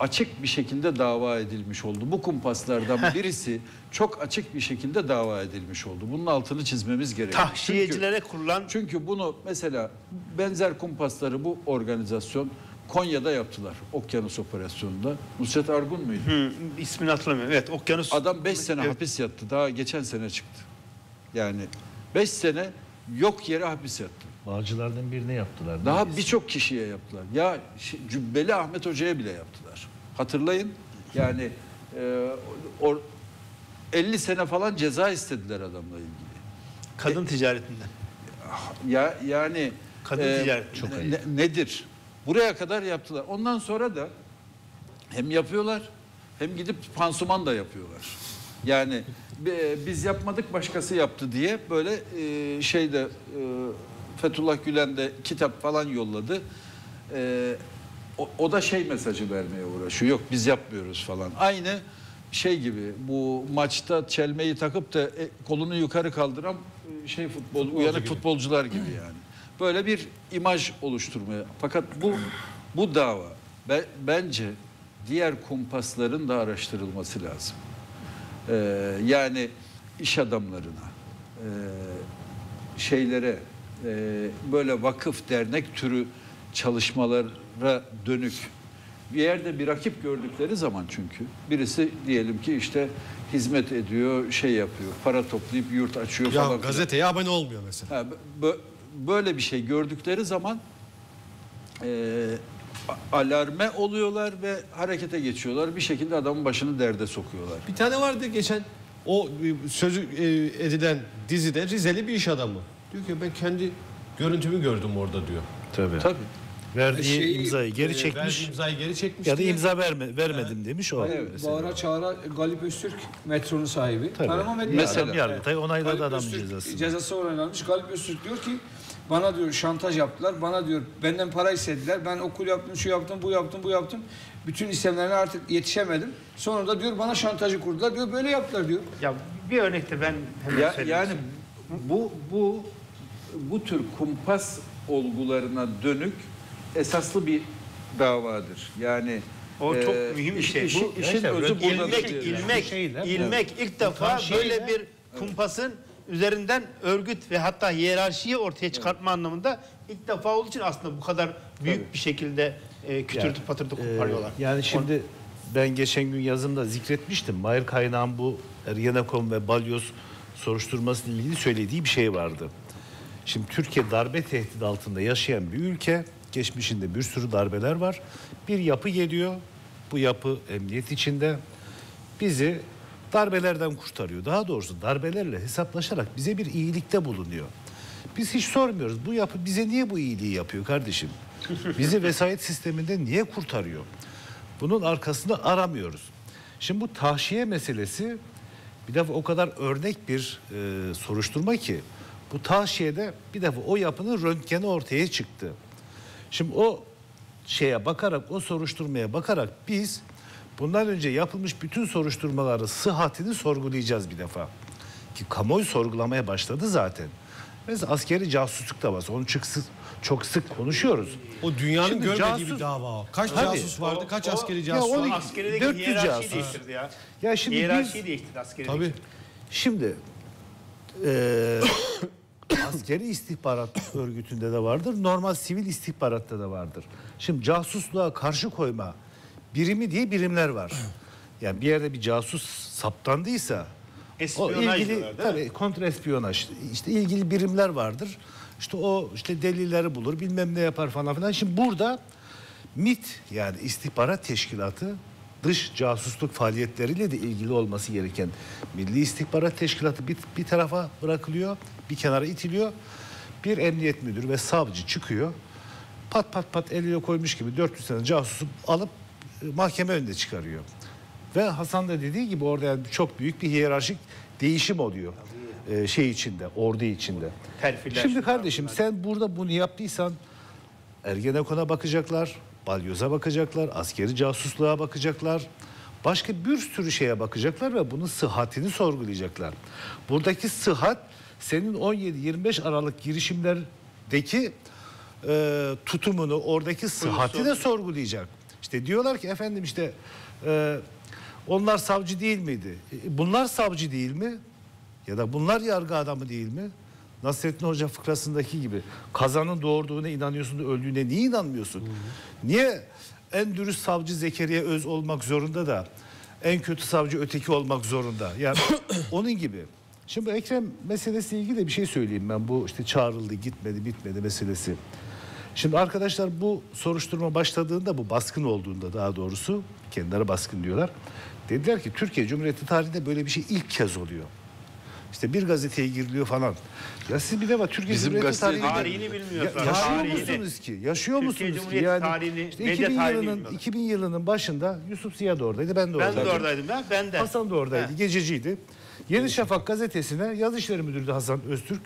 açık bir şekilde dava edilmiş oldu. Bu kumpaslardan birisi çok açık bir şekilde dava edilmiş oldu. Bunun altını çizmemiz gerekiyor. Tahşiyecilere kurulan... Çünkü bunu mesela benzer kumpasları bu organizasyon Konya'da yaptılar. Okyanus operasyonunda. Nusret Argun muydu? İsmini hatırlamıyorum. Evet, Okyanus... Adam 5 sene evet. Hapis yattı. Daha geçen sene çıktı. Yani 5 sene yok yere hapis yattı. Bağcılardan birine yaptılar. Daha birçok kişiye yaptılar. Ya Cübbeli Ahmet Hoca'ya bile yaptılar. Hatırlayın. Yani 50 sene falan ceza istediler adamla ilgili. Kadın ticaretinden. Ya yani kadın ticareti çok nedir? Buraya kadar yaptılar. Ondan sonra da hem yapıyorlar hem gidip pansuman da yapıyorlar. Yani biz yapmadık başkası yaptı diye böyle şeyde Fethullah Gülen de kitap falan yolladı. O da şey mesajı vermeye uğraşıyor. Yok biz yapmıyoruz falan. Aynı şey gibi bu maçta çelmeyi takıp da kolunu yukarı kaldıran şey uyanık futbolcular gibi yani. Böyle bir imaj oluşturmaya. Fakat bu dava bence diğer kumpasların da araştırılması lazım. Yani iş adamlarına şeylere böyle vakıf dernek türü çalışmalara dönük bir yerde bir rakip gördükleri zaman çünkü birisi diyelim ki işte hizmet ediyor şey yapıyor para toplayıp yurt açıyor ya falan. Gazeteye falan. Abone olmuyor mesela. Ha, böyle bir şey gördükleri zaman alarme oluyorlar ve harekete geçiyorlar. Bir şekilde adamın başını derde sokuyorlar. Bir tane vardı geçen o sözü edilen dizide Rizeli bir iş adamı. Diyor ki ben kendi görüntümü gördüm orada diyor. Tabii. Tabii. Verdiği imzayı geri çekmiş. İmzayı geri çekmiş. Ya da imza vermedim demiş o. Evet, bağıra çağıra Galip Öztürk metronun sahibi. Tabii. Mesela Yargıtay onayladı adamın cezasını. Cezası onaylanmış. Galip Öztürk diyor ki bana diyor şantaj yaptılar. Bana diyor benden para istediler. Ben okul yaptım, şu yaptım, bu yaptım. Bütün istemlerine artık yetişemedim. Sonra da diyor bana şantajı kurdular. Diyor böyle yaptılar diyor. Ya bir örnekte ben hemen söyleyeyim. Yani bu tür kumpas olgularına dönük esaslı bir davadır. Yani o çok mühim bir şey. İşin özü burada. İlmek ilk defa böyle bir kumpasın üzerinden örgüt ve hatta hiyerarşiyi ortaya çıkartma anlamında ilk defa olduğu için aslında bu kadar büyük bir şekilde kütürdü patırdı koparıyorlar. Yani şimdi ben geçen gün yazımda zikretmiştim. Mahir Kaynağ'ın bu Ergenekon ve Balyoz soruşturması ile ilgili söylediği bir şey vardı. Şimdi Türkiye darbe tehdidi altında yaşayan bir ülke. Geçmişinde bir sürü darbeler var. Bir yapı geliyor. Bu yapı emniyet içinde bizi darbelerden kurtarıyor. Daha doğrusu darbelerle hesaplaşarak bize bir iyilikte bulunuyor. Biz hiç sormuyoruz. Bu yapı bize niye bu iyiliği yapıyor kardeşim? Bizi vesayet sisteminde niye kurtarıyor? Bunun arkasını aramıyoruz. Şimdi bu tahşiye meselesi bir defa o kadar örnek bir soruşturma ki bu tahşiyede bir defa o yapının röntgeni ortaya çıktı. Şimdi o şeye bakarak, o soruşturmaya bakarak biz bundan önce yapılmış bütün soruşturmaları sıhhatini sorgulayacağız bir defa. Ki kamuoyu sorgulamaya başladı zaten. Mesela askeri casusluk davası. Onu çok sık konuşuyoruz. O dünyanın şimdi görmediği bir dava. Kaç casus vardı, kaç askeri casus vardı? 400 casus. Değiştirdi ya. Ya şimdi hiyerarşiyi değiştirdi askeri. Tabii. Şimdi askeri istihbarat örgütünde de vardır. Normal sivil istihbaratta da vardır. Şimdi casusluğa karşı koyma birimi diye birimler var. Yani bir yerde bir casus saptandıysa espiyonaj ilgili tabii kontrespiyonaj işte ilgili birimler vardır. İşte o işte delilleri bulur, bilmem ne yapar falan filan. Şimdi burada MİT yani istihbarat teşkilatı dış casusluk faaliyetleriyle de ilgili olması gereken Milli İstihbarat Teşkilatı bir tarafa bırakılıyor, bir kenara itiliyor. Bir emniyet müdürü ve savcı çıkıyor. Pat pat pat eliyle koymuş gibi 400 tane casusu alıp mahkeme önüne çıkarıyor. Ve Hasan da dediği gibi orada yani çok büyük bir hiyerarşik değişim oluyor. Şey içinde, ordu içinde. Terfiler. Şimdi kardeşim sen burada bunu yaptıysan Ergenekon'a bakacaklar, Balyoz'a bakacaklar, askeri casusluğa bakacaklar. Başka bir sürü şeye bakacaklar ve bunun sıhhatini sorgulayacaklar. Buradaki sıhhat senin 17-25 Aralık girişimlerdeki tutumunu, oradaki sıhhati de sorgulayacak. İşte diyorlar ki efendim işte onlar savcı değil miydi? Bunlar savcı değil mi? Ya da bunlar yargı adamı değil mi? Nasrettin Hoca fıkrasındaki gibi kazanın doğurduğuna inanıyorsun da öldüğüne niye inanmıyorsun? Niye en dürüst savcı Zekeriya Öz olmak zorunda da en kötü savcı öteki olmak zorunda? Yani onun gibi. Şimdi Ekrem meselesiyle ilgili de bir şey söyleyeyim ben. Bu işte çağrıldı, gitmedi, bitmedi meselesi. Şimdi arkadaşlar bu soruşturma başladığında, bu baskın olduğunda daha doğrusu, kendileri baskın diyorlar. Dediler ki Türkiye Cumhuriyeti tarihinde böyle bir şey ilk kez oluyor. İşte bir gazeteye giriliyor falan. Ya siz bir de var Türkiye Cumhuriyeti tarihini bilmiyorsunuz. Yaşıyor musunuz ki? Yani tarihini, işte 2000 yılının başında Yusuf Ziya da oradaydı. Ben de oradaydım. Hasan da oradaydı. Gececiydi. Yeni Şafak gazetesine yazı işleri müdürü Hasan Öztürk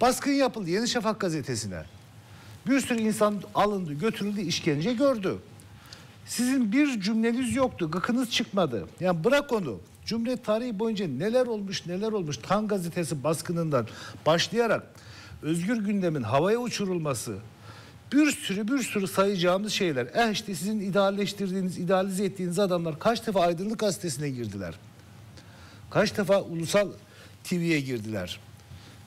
baskın yapıldı Yeni Şafak gazetesine. Bir sürü insan alındı, götürüldü, işkence gördü. Sizin bir cümleniz yoktu, gıkınız çıkmadı. Yani bırak onu. Cumhuriyet tarihi boyunca neler olmuş Tan gazetesi baskınından başlayarak özgür gündemin havaya uçurulması, bir sürü sayacağımız şeyler. İşte sizin idealleştirdiğiniz, idealize ettiğiniz adamlar kaç defa Aydınlık gazetesine girdiler. Kaç defa Ulusal TV'ye girdiler.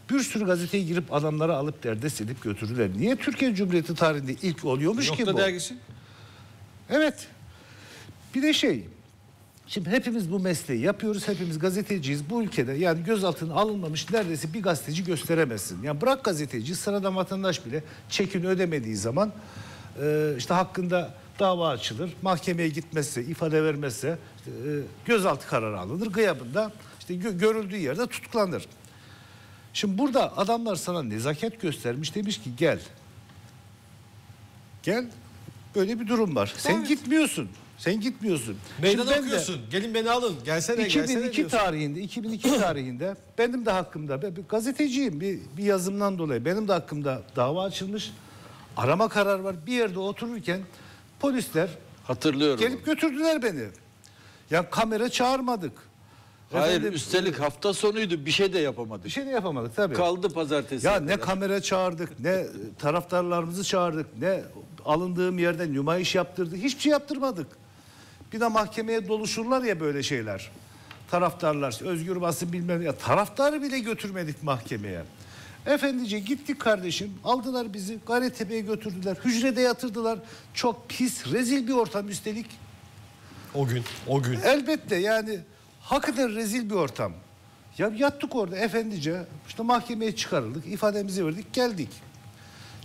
Bir sürü gazeteye girip adamları alıp derdest edip götürdüler. Niye Türkiye Cumhuriyeti tarihinde ilk oluyormuş ki bu? Nokta dergisi. Evet. Bir de şimdi hepimiz bu mesleği yapıyoruz, hepimiz gazeteciyiz. Bu ülkede yani gözaltına alınmamış neredeyse bir gazeteci gösteremezsin. Yani bırak gazeteci, sıradan vatandaş bile çekini ödemediği zaman işte hakkında dava açılır, mahkemeye gitmezse, ifade vermezse gözaltı kararı alınır. Gıyabında işte görüldüğü yerde tutuklanır. Şimdi burada adamlar sana nezaket göstermiş, demiş ki gel böyle bir durum var. Evet. Sen gitmiyorsun. Meydana akıyorsun. Gelin beni alın. Gelsene 2002 tarihinde benim de hakkımda bir gazeteciyim bir yazımdan dolayı benim de hakkımda dava açılmış. Arama kararı var. Bir yerde otururken polisler gelip götürdüler beni. Ya kamera çağırmadık. Hayır efendim, üstelik hafta sonuydu. Bir şey de yapamadık tabii. Kaldı pazartesi. Ya ne kamera çağırdık, ne taraftarlarımızı çağırdık, ne alındığım yerden nümayiş yaptırdık. Hiçbir şey yaptırmadık. Bir de mahkemeye doluşurlar ya böyle şeyler. taraftarlar, özgür basın bilmem ya, taraftarı bile götürmedik mahkemeye. Efendice gittik kardeşim, aldılar bizi Gayrettepe'ye götürdüler, hücrede yatırdılar. Çok pis, rezil bir ortam üstelik. O gün. Elbette yani hakikaten rezil bir ortam. Ya yattık orada efendice, işte mahkemeye çıkarıldık, ifademizi verdik, geldik.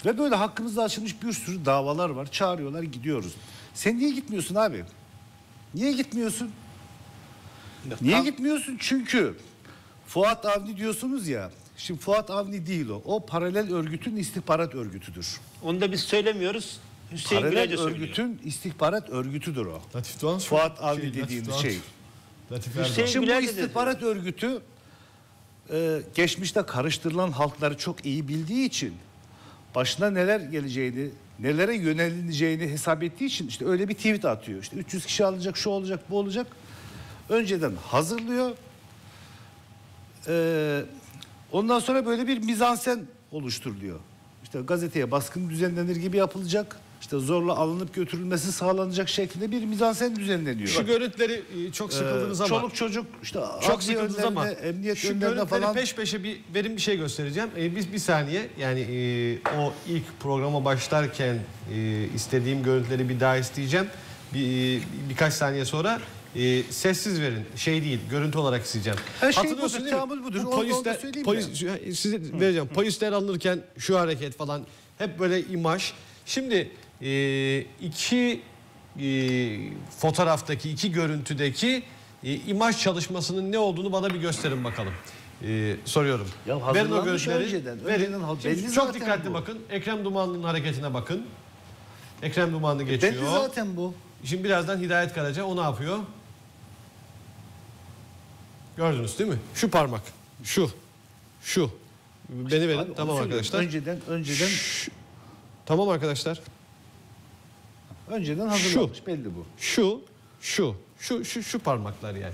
Ve böyle hakkımızda açılmış bir sürü davalar var, çağırıyorlar, gidiyoruz. Sen niye gitmiyorsun abi? Niye gitmiyorsun? Niye gitmiyorsun? Çünkü Fuat Avni diyorsunuz ya. Şimdi Fuat Avni değil o. O paralel örgütün istihbarat örgütüdür. Onu da biz söylemiyoruz. Hüseyin paralel Gülerce örgütün söylüyor. İstihbarat örgütüdür o. Fuat Avni dediğimiz şey. Şimdi bu istihbarat örgütü geçmişte karıştırılan halkları çok iyi bildiği için, başına neler geleceğini, nelere yönelileceğini hesap ettiği için işte öyle bir tweet atıyor. İşte 300 kişi alınacak, şu olacak, bu olacak. Önceden hazırlıyor. Ondan sonra böyle bir mizansen oluşturuluyor. İşte gazeteye baskın düzenlenir gibi yapılacak. İşte zorla alınıp götürülmesi sağlanacak şeklinde bir mizansen düzenleniyor. Şu görüntüleri çok sıkıldığınız zaman. Çoluk çocuk işte çok sıkıldığınız zaman. Emniyet önlerine falan. Peş peşe bir şey göstereceğim. Biz bir saniye yani o ilk programa başlarken istediğim görüntüleri bir daha isteyeceğim. Birkaç saniye sonra. Sessiz verin. Şey değil, görüntü olarak isteyeceğim. Hatırlıyorsun değil mi? Budur. Polisler alınırken şu hareket falan. Hep böyle imaj. Şimdi iki fotoğraftaki, iki görüntüdeki imaj çalışmasının ne olduğunu bana bir gösterin bakalım. Soruyorum. Ya verin o görüntüleri. Önceden çok dikkatli bu. Bakın. Ekrem Dumanlı'nın hareketine bakın. Ekrem Dumanlı geçiyor. Belli zaten bu. Şimdi birazdan Hidayet Karaca o ne yapıyor? Gördünüz değil mi? Şu parmak. Şu. Beni verin. Abi, tamam arkadaşlar. Önceden. Şu. Tamam arkadaşlar. Önceden hazırlanmış. Şu. Belli bu. Şu parmaklar yani.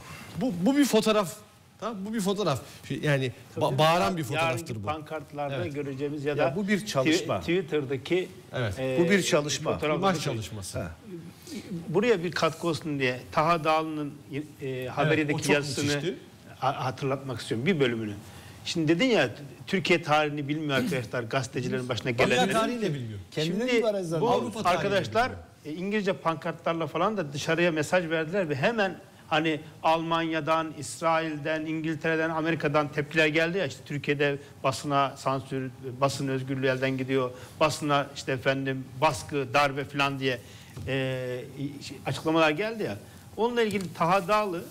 Bu bir fotoğraf. Tamam, bu bir fotoğraf. Yani bağıran bir fotoğraftır bu. Pankartlarda evet. Göreceğimiz ya da bu bir çalışma. Twitter'daki evet. Bu bir çalışma. İmaj çalışması. Ha. Buraya bir katkı olsun diye Taha Dağlı'nın haberideki evet, yazısını müthişti. Hatırlatmak istiyorum. Bir bölümünü. Şimdi dedin ya Türkiye tarihini bilmiyor arkadaşlar gazetecilerin başına gelenleri. Dünya tarihini de bilmiyor. Şimdi bu arkadaşlar İngilizce pankartlarla falan da dışarıya mesaj verdiler ve hemen hani Almanya'dan, İsrail'den, İngiltere'den, Amerika'dan tepkiler geldi ya işte Türkiye'de basına sansür, basın özgürlüğü elden gidiyor. Basına işte efendim baskı, darbe falan diye açıklamalar geldi ya. Onunla ilgili Taha Dağlı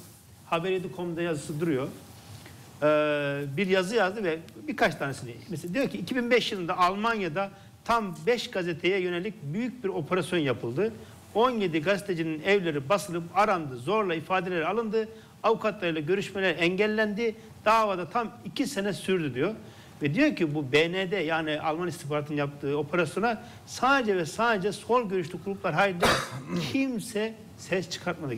Haber7.com'da yazısı duruyor. Bir yazı yazdı ve birkaç tanesini. Mesela diyor ki 2005 yılında Almanya'da tam 5 gazeteye yönelik büyük bir operasyon yapıldı. 17 gazetecinin evleri basılıp arandı, zorla ifadeleri alındı, avukatlarıyla görüşmeler engellendi, davada tam 2 sene sürdü diyor. Ve diyor ki bu BND yani Alman istihbaratının yaptığı operasyona sadece ve sadece sol görüşlü gruplar haydi kimse ses çıkartmadı.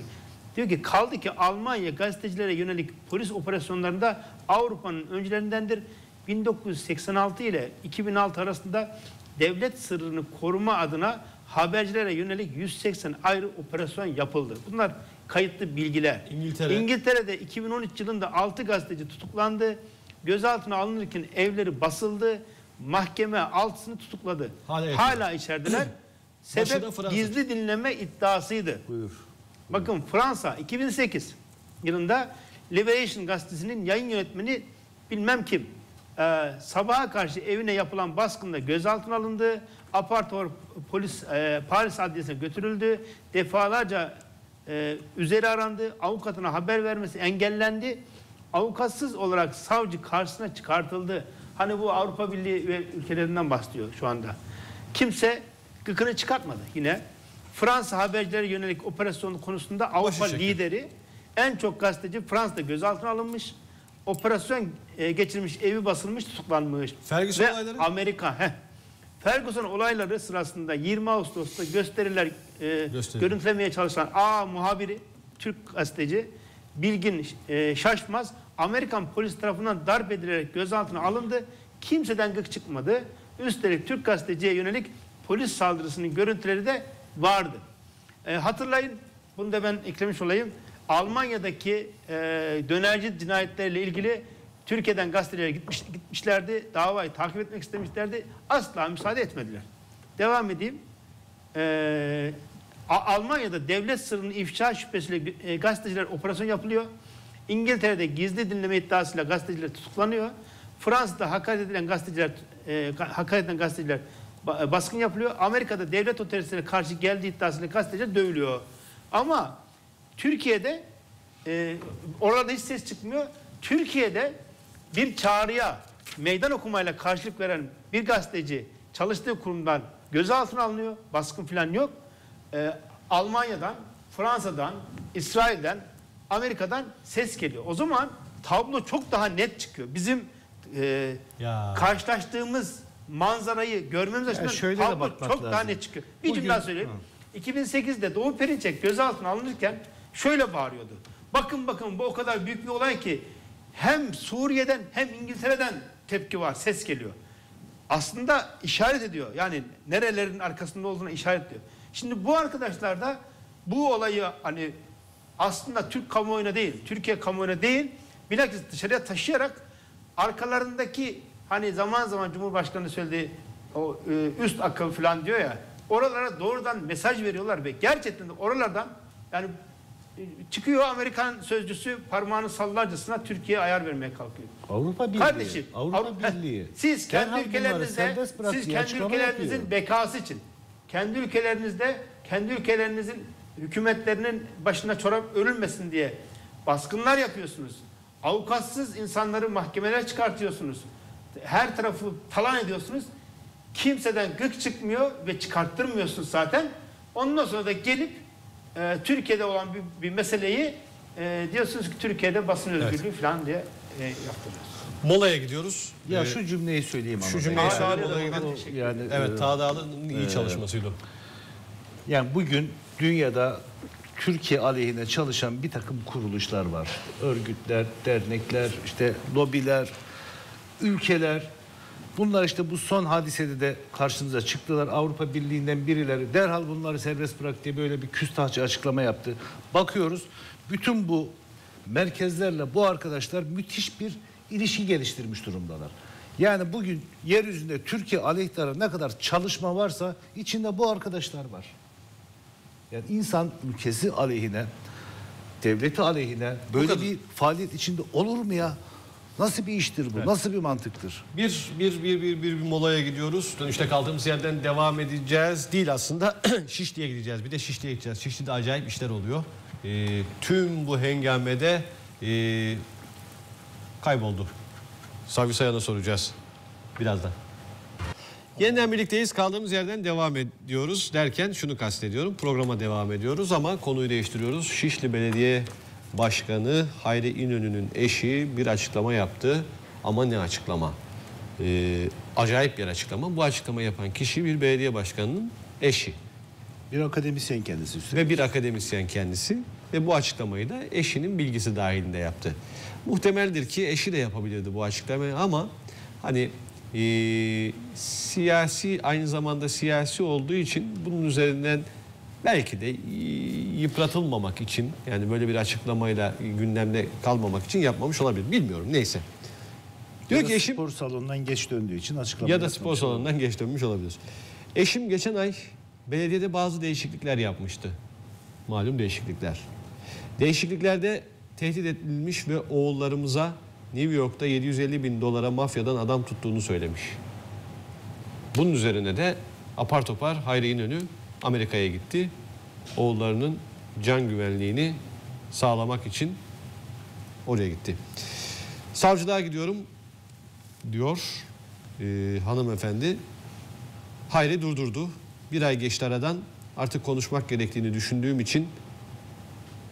Diyor ki kaldı ki Almanya gazetecilere yönelik polis operasyonlarında Avrupa'nın öncülerindendir. 1986 ile 2006 arasında devlet sırrını koruma adına habercilere yönelik 180 ayrı operasyon yapıldı. Bunlar kayıtlı bilgiler. İngiltere'de 2013 yılında 6 gazeteci tutuklandı. Gözaltına alınırken evleri basıldı. Mahkeme 6'sını tutukladı. Hala içerideler. Sebep gizli dinleme iddiasıydı. Buyur. Bakın Fransa 2008 yılında Liberation gazetesinin yayın yönetmeni bilmem kim sabaha karşı evine yapılan baskında gözaltına alındı. Apartman polis Paris adliyesine götürüldü. Defalarca üzeri arandı. Avukatına haber vermesi engellendi. Avukatsız olarak savcı karşısına çıkartıldı. Hani bu Avrupa Birliği ve ülkelerinden bahsediyor şu anda. Kimse gıkını çıkartmadı yine. Fransa habercilere yönelik operasyon konusunda Avrupa lideri, en çok gazeteci Fransa'da gözaltına alınmış. Operasyon geçirmiş, evi basılmış, tutuklanmış. Ferguson ve olayları? Amerika. Heh. Ferguson olayları sırasında 20 Ağustos'ta görüntülemeye çalışan A muhabiri, Türk gazeteci Bilgin Şaşmaz Amerikan polis tarafından darp edilerek gözaltına alındı. Kimseden gık çıkmadı. Üstelik Türk gazeteciye yönelik polis saldırısının görüntüleri de vardı. Hatırlayın, bunu da ben eklemiş olayım. Almanya'daki dönerci cinayetleriyle ilgili Türkiye'den gazetelere gitmişlerdi. Davayı takip etmek istemişlerdi. Asla müsaade etmediler. Devam edeyim. Almanya'da devlet sırrının ifşa şüphesiyle gazeteciler operasyon yapılıyor. İngiltere'de gizli dinleme iddiasıyla gazeteciler tutuklanıyor. Fransa'da hakaret eden gazeteciler baskın yapılıyor. Amerika'da devlet otoritesine karşı geldiği iddiasıyla gazeteciler dövülüyor. Ama Türkiye'de orada hiç ses çıkmıyor. Türkiye'de bir çağrıya meydan okumayla karşılık veren bir gazeteci çalıştığı kurumdan gözaltına alınıyor. Baskın falan yok. Almanya'dan, Fransa'dan, İsrail'den, Amerika'dan ses geliyor. O zaman tablo çok daha net çıkıyor. Bizim karşılaştığımız manzarayı görmemiz açısından tablo çok lazım. Daha net çıkıyor. Bir cümle söyleyeyim. 2008'de Doğu Perinçek gözaltına alınırken şöyle bağırıyordu. Bakın bakın, bu o kadar büyük bir olay ki hem Suriye'den hem İngiltere'den tepki var, ses geliyor. Aslında işaret ediyor. Yani nerelerin arkasında olduğuna işaret ediyor. Şimdi bu arkadaşlar da bu olayı hani aslında Türk kamuoyuna değil, Türkiye kamuoyuna değil, bilakis dışarıya taşıyarak arkalarındaki hani zaman zaman Cumhurbaşkanı söylediği o üst akıl falan diyor ya, oralara doğrudan mesaj veriyorlar ve gerçekten de oralardan yani çıkıyor Amerikan sözcüsü parmağını sallarcasına Türkiye'ye ayar vermeye kalkıyor. Avrupa Birliği. Kardeşim, Avrupa Birliği. Siz kendi ülkelerinizde, siz kendi ülkelerinizin bekası için, kendi ülkelerinizde, kendi ülkelerinizin hükümetlerinin başına çorap örülmesin diye baskınlar yapıyorsunuz. Avukatsız insanları mahkemelere çıkartıyorsunuz. Her tarafı talan ediyorsunuz. Kimseden gık çıkmıyor ve çıkarttırmıyorsunuz zaten. Ondan sonra da gelip Türkiye'de olan bir meseleyi diyorsunuz ki Türkiye'de basın özgürlüğü falan diye yaptırıyorsunuz. Molaya gidiyoruz. Ya şu cümleyi söyleyeyim ama. Şu cümleyi söyleyeyim. Yani, evet, Tağdağlı'nın iyi çalışmasıydı. Yani bugün dünyada Türkiye aleyhine çalışan bir takım kuruluşlar var. Örgütler, dernekler, işte lobiler, ülkeler. Bunlar işte bu son hadisede de karşımıza çıktılar. Avrupa Birliği'nden birileri derhal bunları serbest bırak diye böyle bir küstahça açıklama yaptı. Bakıyoruz bütün bu merkezlerle bu arkadaşlar müthiş bir ilişki geliştirmiş durumdalar. Yani bugün yeryüzünde Türkiye aleyhtarı ne kadar çalışma varsa içinde bu arkadaşlar var. Yani insan ülkesi aleyhine, devleti aleyhine böyle bir faaliyet içinde olur mu ya? Nasıl bir iştir bu? Evet. Nasıl bir mantıktır? Bir molaya gidiyoruz. Dönüşte kaldığımız yerden devam edeceğiz. Değil aslında Şişli'ye gideceğiz. Bir de Şişli'ye gideceğiz. Şişli'de acayip işler oluyor. Tüm bu hengamede kayboldu. Savcı Sayan'a soracağız birazdan. Yeniden birlikteyiz. Kaldığımız yerden devam ediyoruz derken şunu kastediyorum. Programa devam ediyoruz ama konuyu değiştiriyoruz. Şişli Belediye Başkanı Hayri İnönü'nün eşi bir açıklama yaptı. Ama ne açıklama? Acayip bir açıklama. Bu açıklama yapan kişi bir belediye başkanının eşi. Bir akademisyen kendisi. Üstelik. Ve bir akademisyen kendisi. Ve bu açıklamayı da eşinin bilgisi dahilinde yaptı. Muhtemeldir ki eşi de yapabilirdi bu açıklamayı ama hani siyasi, aynı zamanda siyasi olduğu için bunun üzerinden belki de yıpratılmamak için, yani böyle bir açıklamayla gündemde kalmamak için yapmamış olabilir. Bilmiyorum, neyse. Diyor ya ki eşim spor salonundan geç döndüğü için açıklama ya da spor salonundan geç dönmüş olabilir. Eşim geçen ay belediyede bazı değişiklikler yapmıştı. Malum değişiklikler. Değişikliklerde tehdit edilmiş ve oğullarımıza New York'ta 750.000 dolara mafyadan adam tuttuğunu söylemiş. Bunun üzerine de apar topar Hayri İnönü Amerika'ya gitti. Oğullarının can güvenliğini sağlamak için oraya gitti. Savcılığa gidiyorum diyor hanımefendi. Hayri durdurdu. Bir ay geçti aradan, artık konuşmak gerektiğini düşündüğüm için,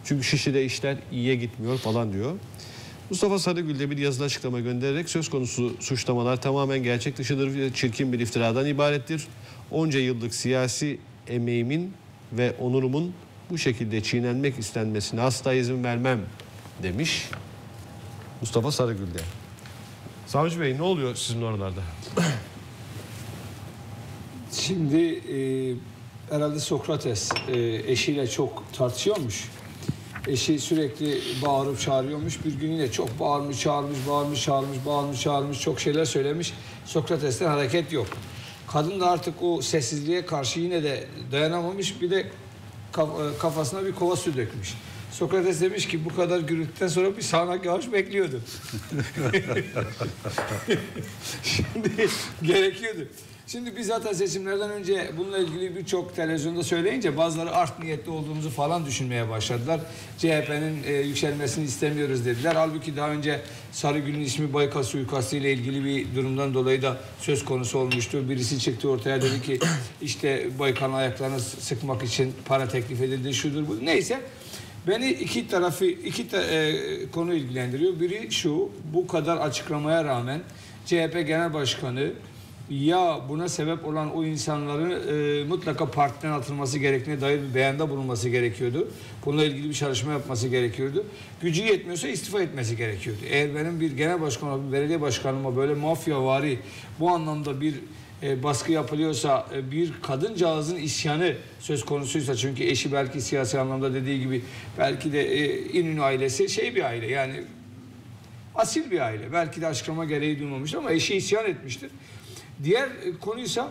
çünkü Şişli'de işler iyiye gitmiyor falan diyor. Mustafa Sarıgül'de bir yazılı açıklama göndererek söz konusu suçlamalar tamamen gerçek dışıdır ve çirkin bir iftiradan ibarettir. Onca yıllık siyasi emeğimin ve onurumun bu şekilde çiğnenmek istenmesine asla izin vermem demiş Mustafa Sarıgül'de. Savcı Bey, ne oluyor sizin oralarda? Şimdi herhalde Sokrates eşiyle çok tartışıyormuş. Eşi sürekli bağırıp çağırıyormuş. Bir gün yine çok bağırmış, çağırmış, çok şeyler söylemiş. Sokrates'ten hareket yok. Kadın da artık o sessizliğe karşı yine de dayanamamış. Bir de kafasına bir kova su dökmüş. Sokrates demiş ki bu kadar gürültüden sonra bir sağanak yağış bekliyordu. Şimdi gerekiyordu. Şimdi biz zaten seçimlerden önce bununla ilgili birçok televizyonda söyleyince bazıları art niyetli olduğumuzu falan düşünmeye başladılar. CHP'nin yükselmesini istemiyoruz dediler. Halbuki daha önce Sarıgül'ün ismi Baykal suikastı ile ilgili bir durumdan dolayı da söz konusu olmuştu. Birisi çıktı ortaya dedi ki işte Baykal'ın ayaklarını sıkmak için para teklif edildi, şudur bu. Neyse. Beni iki konu ilgilendiriyor. Biri şu, bu kadar açıklamaya rağmen CHP Genel Başkanı ya buna sebep olan o insanların mutlaka partiden atılması gerektiğine dair bir beyanda bulunması gerekiyordu. Bununla ilgili bir çalışma yapması gerekiyordu. Gücü yetmiyorsa istifa etmesi gerekiyordu. Eğer benim bir genel başkanım, bir belediye başkanıma böyle mafyavari bu anlamda bir baskı yapılıyorsa, bir kadıncağızın isyanı söz konusuysa, çünkü eşi belki siyasi anlamda dediği gibi belki de İnönü ailesi şey bir aile, yani asil bir aile. Belki de açıklama gereği duymamıştır ama eşi isyan etmiştir. Diğer konuysa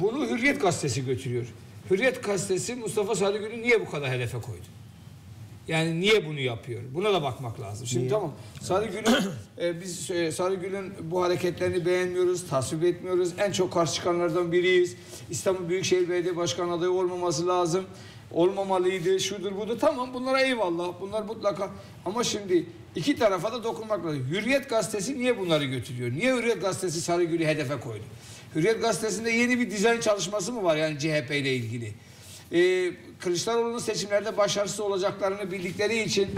bunu Hürriyet Gazetesi götürüyor. Hürriyet Gazetesi Mustafa Sarıgül'ü niye bu kadar hedefe koydu? Yani niye bunu yapıyor? Buna da bakmak lazım. Şimdi tamam. Sarıgül'ün bu hareketlerini beğenmiyoruz, tasvip etmiyoruz. En çok karşı çıkanlardan biriyiz. İstanbul Büyükşehir Belediye Başkanı adayı olmaması lazım. Olmamalıydı, şudur budur. Tamam, bunlara eyvallah. Bunlar mutlaka. Ama şimdi iki tarafa da dokunmak lazım. Hürriyet Gazetesi niye bunları götürüyor? Niye Hürriyet Gazetesi Sarıgül'ü hedefe koydu? Hürriyet Gazetesi'nde yeni bir dizayn çalışması mı var yani CHP ile ilgili? Kılıçdaroğlu'nun seçimlerde başarısız olacaklarını bildikleri için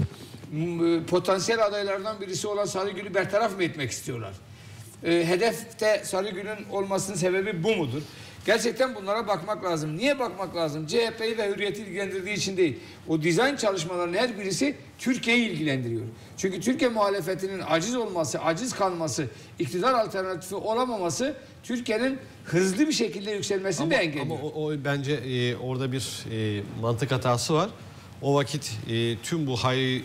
potansiyel adaylardan birisi olan Sarıgül'ü bertaraf mı etmek istiyorlar? Hedefte Sarıgül'ün olmasının sebebi bu mudur? Gerçekten bunlara bakmak lazım. Niye bakmak lazım? CHP'yi ve Hürriyet'i ilgilendirdiği için değil. O dizayn çalışmalarının her birisi Türkiye'yi ilgilendiriyor. Çünkü Türkiye muhalefetinin aciz olması, aciz kalması, iktidar alternatifi olamaması Türkiye'nin hızlı bir şekilde yükselmesini de engelliyor. Ama o bence orada bir mantık hatası var. O vakit tüm bu Hayri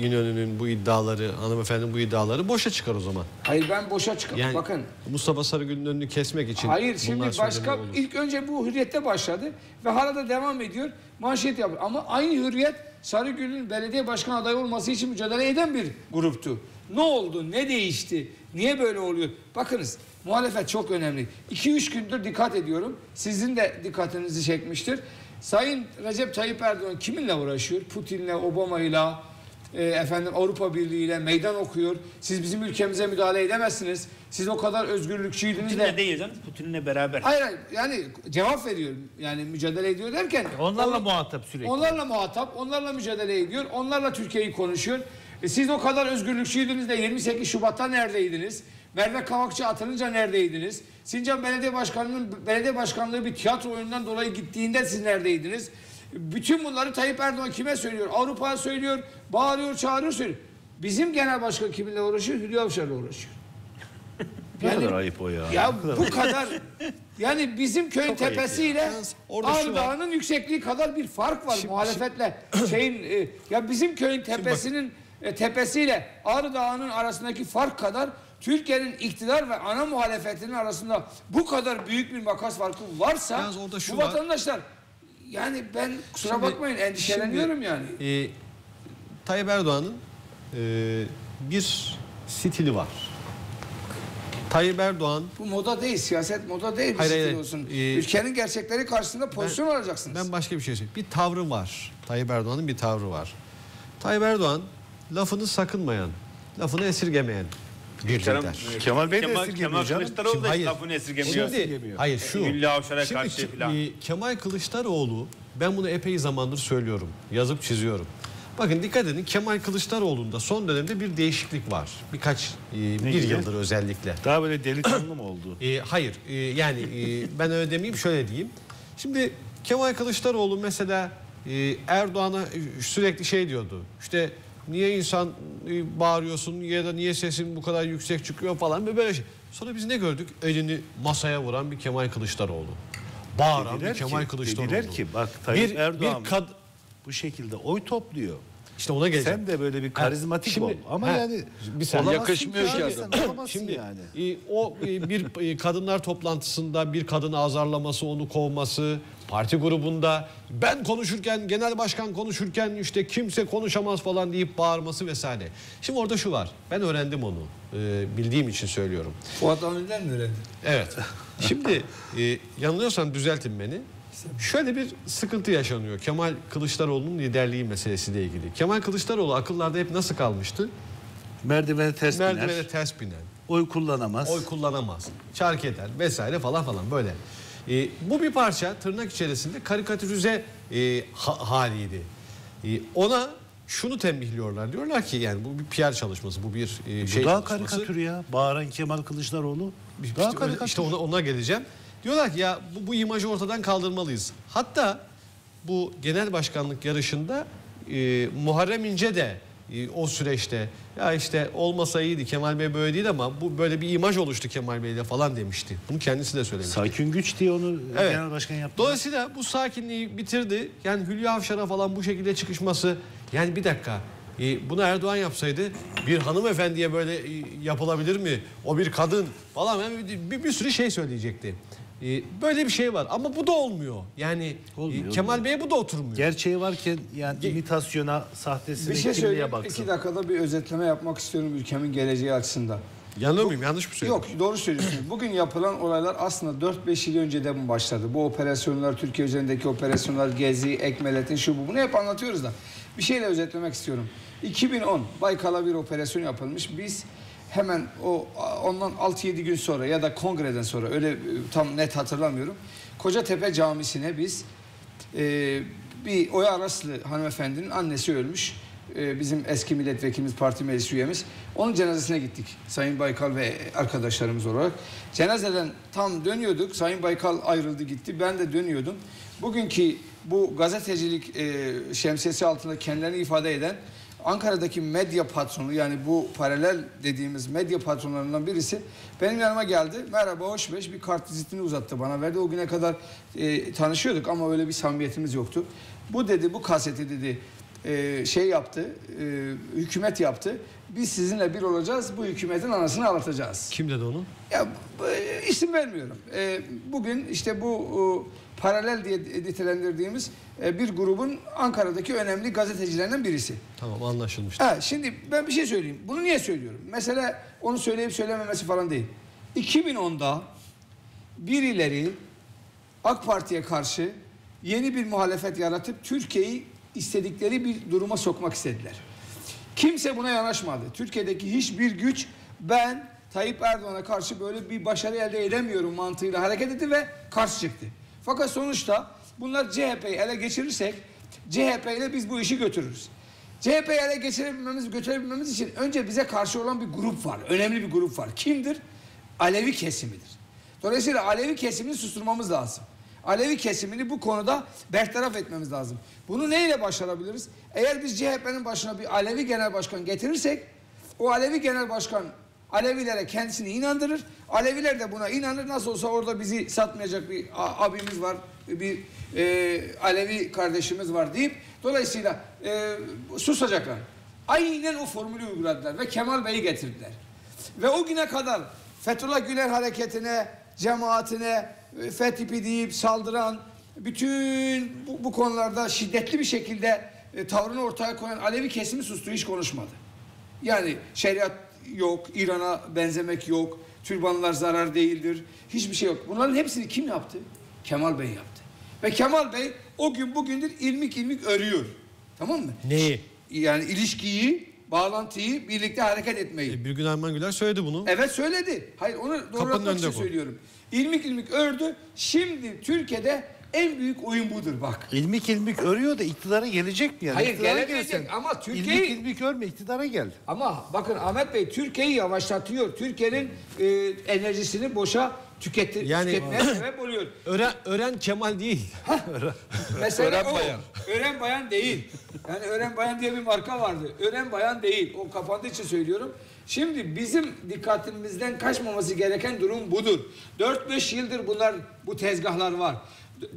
İnönü'nün bu iddiaları, hanımefendinin bu iddiaları boşa çıkar o zaman. Hayır, ben boşa çıkar. Yani, bakın. Mustafa Sarıgül'ün önünü kesmek için. Hayır, şimdi başka ilk önce bu Hürriyet'te başladı ve hala da devam ediyor. Manşet yapıyor. Ama aynı Hürriyet Sarıgül'ün belediye başkan adayı olması için mücadele eden bir gruptu. Ne oldu? Ne değişti? Niye böyle oluyor? Bakınız, muhalefet çok önemli. 2-3 gündür dikkat ediyorum. Sizin de dikkatinizi çekmiştir. Sayın Recep Tayyip Erdoğan kiminle uğraşıyor? Putin'le, Obama'yla, Avrupa Birliği'yle meydan okuyor. Siz bizim ülkemize müdahale edemezsiniz. Siz o kadar özgürlükçüydünüz de. Putin'le değil canım, Putin'le beraber. Hayır, yani cevap veriyor. Yani mücadele ediyor derken. Onlarla muhatap sürekli. Onlarla muhatap, onlarla mücadele ediyor. Onlarla Türkiye'yi konuşuyor. Siz o kadar özgürlükçüydünüz de 28 Şubat'ta neredeydiniz? Merve Kavakçı atılınca neredeydiniz? Sincan Belediye Başkanı'nın belediye başkanlığı bir tiyatro oyunundan dolayı gittiğinde siz neredeydiniz? Bütün bunları Tayyip Erdoğan kime söylüyor? Avrupa'ya söylüyor, bağırıyor, çağırıyor, söylüyor. Bizim genel başkan kiminle uğraşıyor? Hülya Avşar'la uğraşıyor. Yani, ne kadar ayıp o ya. Ya bu kadar. Yani bizim köyün tepesiyle Ardahan'ın yüksekliği kadar bir fark var şimdi, muhalefetle. Ya bizim köyün tepesinin tepesiyle Ardahan'ın arasındaki fark kadar Türkiye'nin iktidar ve ana muhalefetinin arasında bu kadar büyük bir makas farkı varsa bu vatandaşlar var. Yani ben kusura bakmayın endişeleniyorum yani. Tayyip Erdoğan'ın bir stili var. Tayyip Erdoğan... Bu moda değil, siyaset moda değil. Hayır, olsun. Ülkenin gerçekleri karşısında pozisyon alacaksınız. Ben başka bir şey söyleyeyim. Bir tavrı var. Tayyip Erdoğan'ın bir tavrı var. Tayyip Erdoğan lafını sakınmayan, lafını esirgemeyen. Kemal Bey de esirgemiyor canım. Kılıçdaroğlu da lafını esirgemiyor. Hayır şu. Kemal Kılıçdaroğlu, ben bunu epey zamandır söylüyorum. Yazıp çiziyorum. Bakın dikkat edin, Kemal Kılıçdaroğlu'nda son dönemde bir değişiklik var. Birkaç, bir yıldır özellikle. Daha böyle delikanlı mı oldu? Hayır. Yani ben öyle demeyeyim, şöyle diyeyim. Şimdi Kemal Kılıçdaroğlu mesela Erdoğan'a sürekli şey diyordu. İşte... Niye insan bağırıyorsun ya da niye sesin bu kadar yüksek çıkıyor falan ve böyle şey. Sonra biz ne gördük? Elini masaya vuran bir Kemal Kılıçdaroğlu. Bağıran bir Kemal Kılıçdaroğlu. Dediler ki bak Tayyip Erdoğan bu şekilde oy topluyor. İşte ona geleceğim. Sen de böyle bir karizmatik şimdi, ol. Ama yani bir yakışmıyor ki adam. Şimdi yani. O bir kadınlar toplantısında bir kadını azarlaması, onu kovması, parti grubunda ben konuşurken, genel başkan konuşurken işte kimse konuşamaz falan deyip bağırması vesaire. Şimdi orada şu var. Ben öğrendim onu. Bildiğim için söylüyorum. Fuat Avni'den mi öğrendin? Evet. Şimdi yanılıyorsan düzeltin beni. Şöyle bir sıkıntı yaşanıyor Kemal Kılıçdaroğlu'nun liderliği meselesiyle ilgili. Kemal Kılıçdaroğlu akıllarda hep nasıl kalmıştı? Merdivene ters binen. Oy kullanamaz. Çark eder vesaire falan böyle. Bu bir parça tırnak içerisinde karikatürize haliydi. Ona şunu tembihliyorlar. Diyorlar ki yani bu bir PR çalışması, bu bir şey. Bu daha çalışması. Karikatür ya. Bağıran Kemal Kılıçdaroğlu. Daha karikatür. İşte ona geleceğim. Diyorlar ki ya bu imajı ortadan kaldırmalıyız. Hatta bu genel başkanlık yarışında Muharrem İnce de o süreçte ya işte olmasa iyiydi Kemal Bey böyle değil ama bu böyle bir imaj oluştu Kemal Bey'le falan demişti. Bunu kendisi de söylemişti. Sakin güç diye onu evet. Genel başkan yaptı. Dolayısıyla bu sakinliği bitirdi. Yani Hülya Avşar'a falan bu şekilde çıkışması yani bir dakika. Bunu Erdoğan yapsaydı bir hanımefendiye böyle yapılabilir mi? O bir kadın falan bir sürü şey söyleyecekti. Böyle bir şey var ama bu da olmuyor. Yani olmuyor, Kemal Bey'e bu da oturmuyor. Gerçeği varken yani imitasyona, sahtesine bir şey kimliğe baksın. İki dakikada bir özetleme yapmak istiyorum ülkemin geleceği açısından. Yanılıyor muyum? Yanlış mı söylüyorum? Yok, doğru söylüyorsun. Bugün yapılan olaylar aslında 4-5 yıl önceden başladı. Bu operasyonlar, Türkiye üzerindeki operasyonlar, Gezi, Ekmelet'in şu bu bunu hep anlatıyoruz da. Bir şeyle özetlemek istiyorum. 2010 Baykal'a bir operasyon yapılmış. Biz hemen ondan 6-7 gün sonra ya da kongreden sonra öyle tam net hatırlamıyorum. Kocatepe Camisi'ne biz bir Oya Araslı hanımefendinin annesi ölmüş. Bizim eski milletvekilimiz, parti meclis üyemiz. Onun cenazesine gittik. Sayın Baykal ve arkadaşlarımız olarak. Cenazeden tam dönüyorduk. Sayın Baykal ayrıldı gitti. Ben de dönüyordum. Bugünkü bu gazetecilik şemsiyesi altında kendilerini ifade eden Ankara'daki medya patronu yani bu paralel dediğimiz medya patronlarından birisi benim yanıma geldi. Merhaba hoş beş bir kartvizitini uzattı bana verdi. O güne kadar tanışıyorduk ama öyle bir samimiyetimiz yoktu. Bu dedi bu kaseti dedi şey yaptı hükümet yaptı. Biz sizinle bir olacağız bu hükümetin anasını ağlatacağız. Kim dedi onu? Ya, isim vermiyorum. Bugün işte bu... paralel diye nitelendirdiğimiz bir grubun Ankara'daki önemli gazetecilerinden birisi. Tamam anlaşılmıştı. Ha, şimdi ben bir şey söyleyeyim. Bunu niye söylüyorum? Mesela onu söyleyip söylememesi falan değil. 2010'da birileri AK Parti'ye karşı yeni bir muhalefet yaratıp Türkiye'yi istedikleri bir duruma sokmak istediler. Kimse buna yanaşmadı. Türkiye'deki hiçbir güç ben Tayyip Erdoğan'a karşı böyle bir başarı elde edemiyorum mantığıyla hareket etti ve karşı çıktı. Fakat sonuçta bunlar CHP'yi ele geçirirsek CHP ile biz bu işi götürürüz. CHP'yi ele götürebilmemiz için önce bize karşı olan bir grup var. Önemli bir grup var. Kimdir? Alevi kesimidir. Dolayısıyla Alevi kesimini susturmamız lazım. Alevi kesimini bu konuda bertaraf etmemiz lazım. Bunu neyle başarabiliriz? Eğer biz CHP'nin başına bir Alevi genel başkan getirirsek o Alevi genel başkan Alevilere kendisini inandırır. Aleviler de buna inanır. Nasıl olsa orada bizi satmayacak bir abimiz var, bir Alevi kardeşimiz var deyip dolayısıyla susacaklar. Aynen o formülü uyguladılar ve Kemal Bey'i getirdiler. Ve o güne kadar Fethullah Gülen hareketine, cemaatine, FETÖ'cü deyip saldıran, bütün bu konularda şiddetli bir şekilde tavrını ortaya koyan Alevi kesimi sustu, hiç konuşmadı. Yani şeriat yok, İran'a benzemek yok, türbanlar zarar değildir, hiçbir şey yok. Bunların hepsini kim yaptı? Kemal Bey yaptı. Ve Kemal Bey o gün bugündür ilmik ilmik örüyor. Tamam mı? Neyi? Yani ilişkiyi, bağlantıyı, birlikte hareket etmeyi. Bir gün Erman Güler söyledi bunu. Evet söyledi. Hayır onu doğrulatmak için söylüyorum. İlmik ilmik ördü. Şimdi Türkiye'de en büyük oyun budur bak. İlmik ilmik örüyor da iktidara gelecek mi yani? Hayır gelemeyecek ama Türkiye'yi... İlmik ilmik örme iktidara gel. Ama bakın Ahmet Bey Türkiye'yi yavaşlatıyor. Türkiye'nin enerjisini boşa tüketmeye sebep oluyor. Ören Kemal değil. Mesela Ören Bayan değil. Yani Ören Bayan diye bir marka vardı. Ören Bayan değil. O kapandığı için söylüyorum. Şimdi bizim dikkatimizden kaçmaması gereken durum budur. 4-5 yıldır bunlar bu tezgahlar var.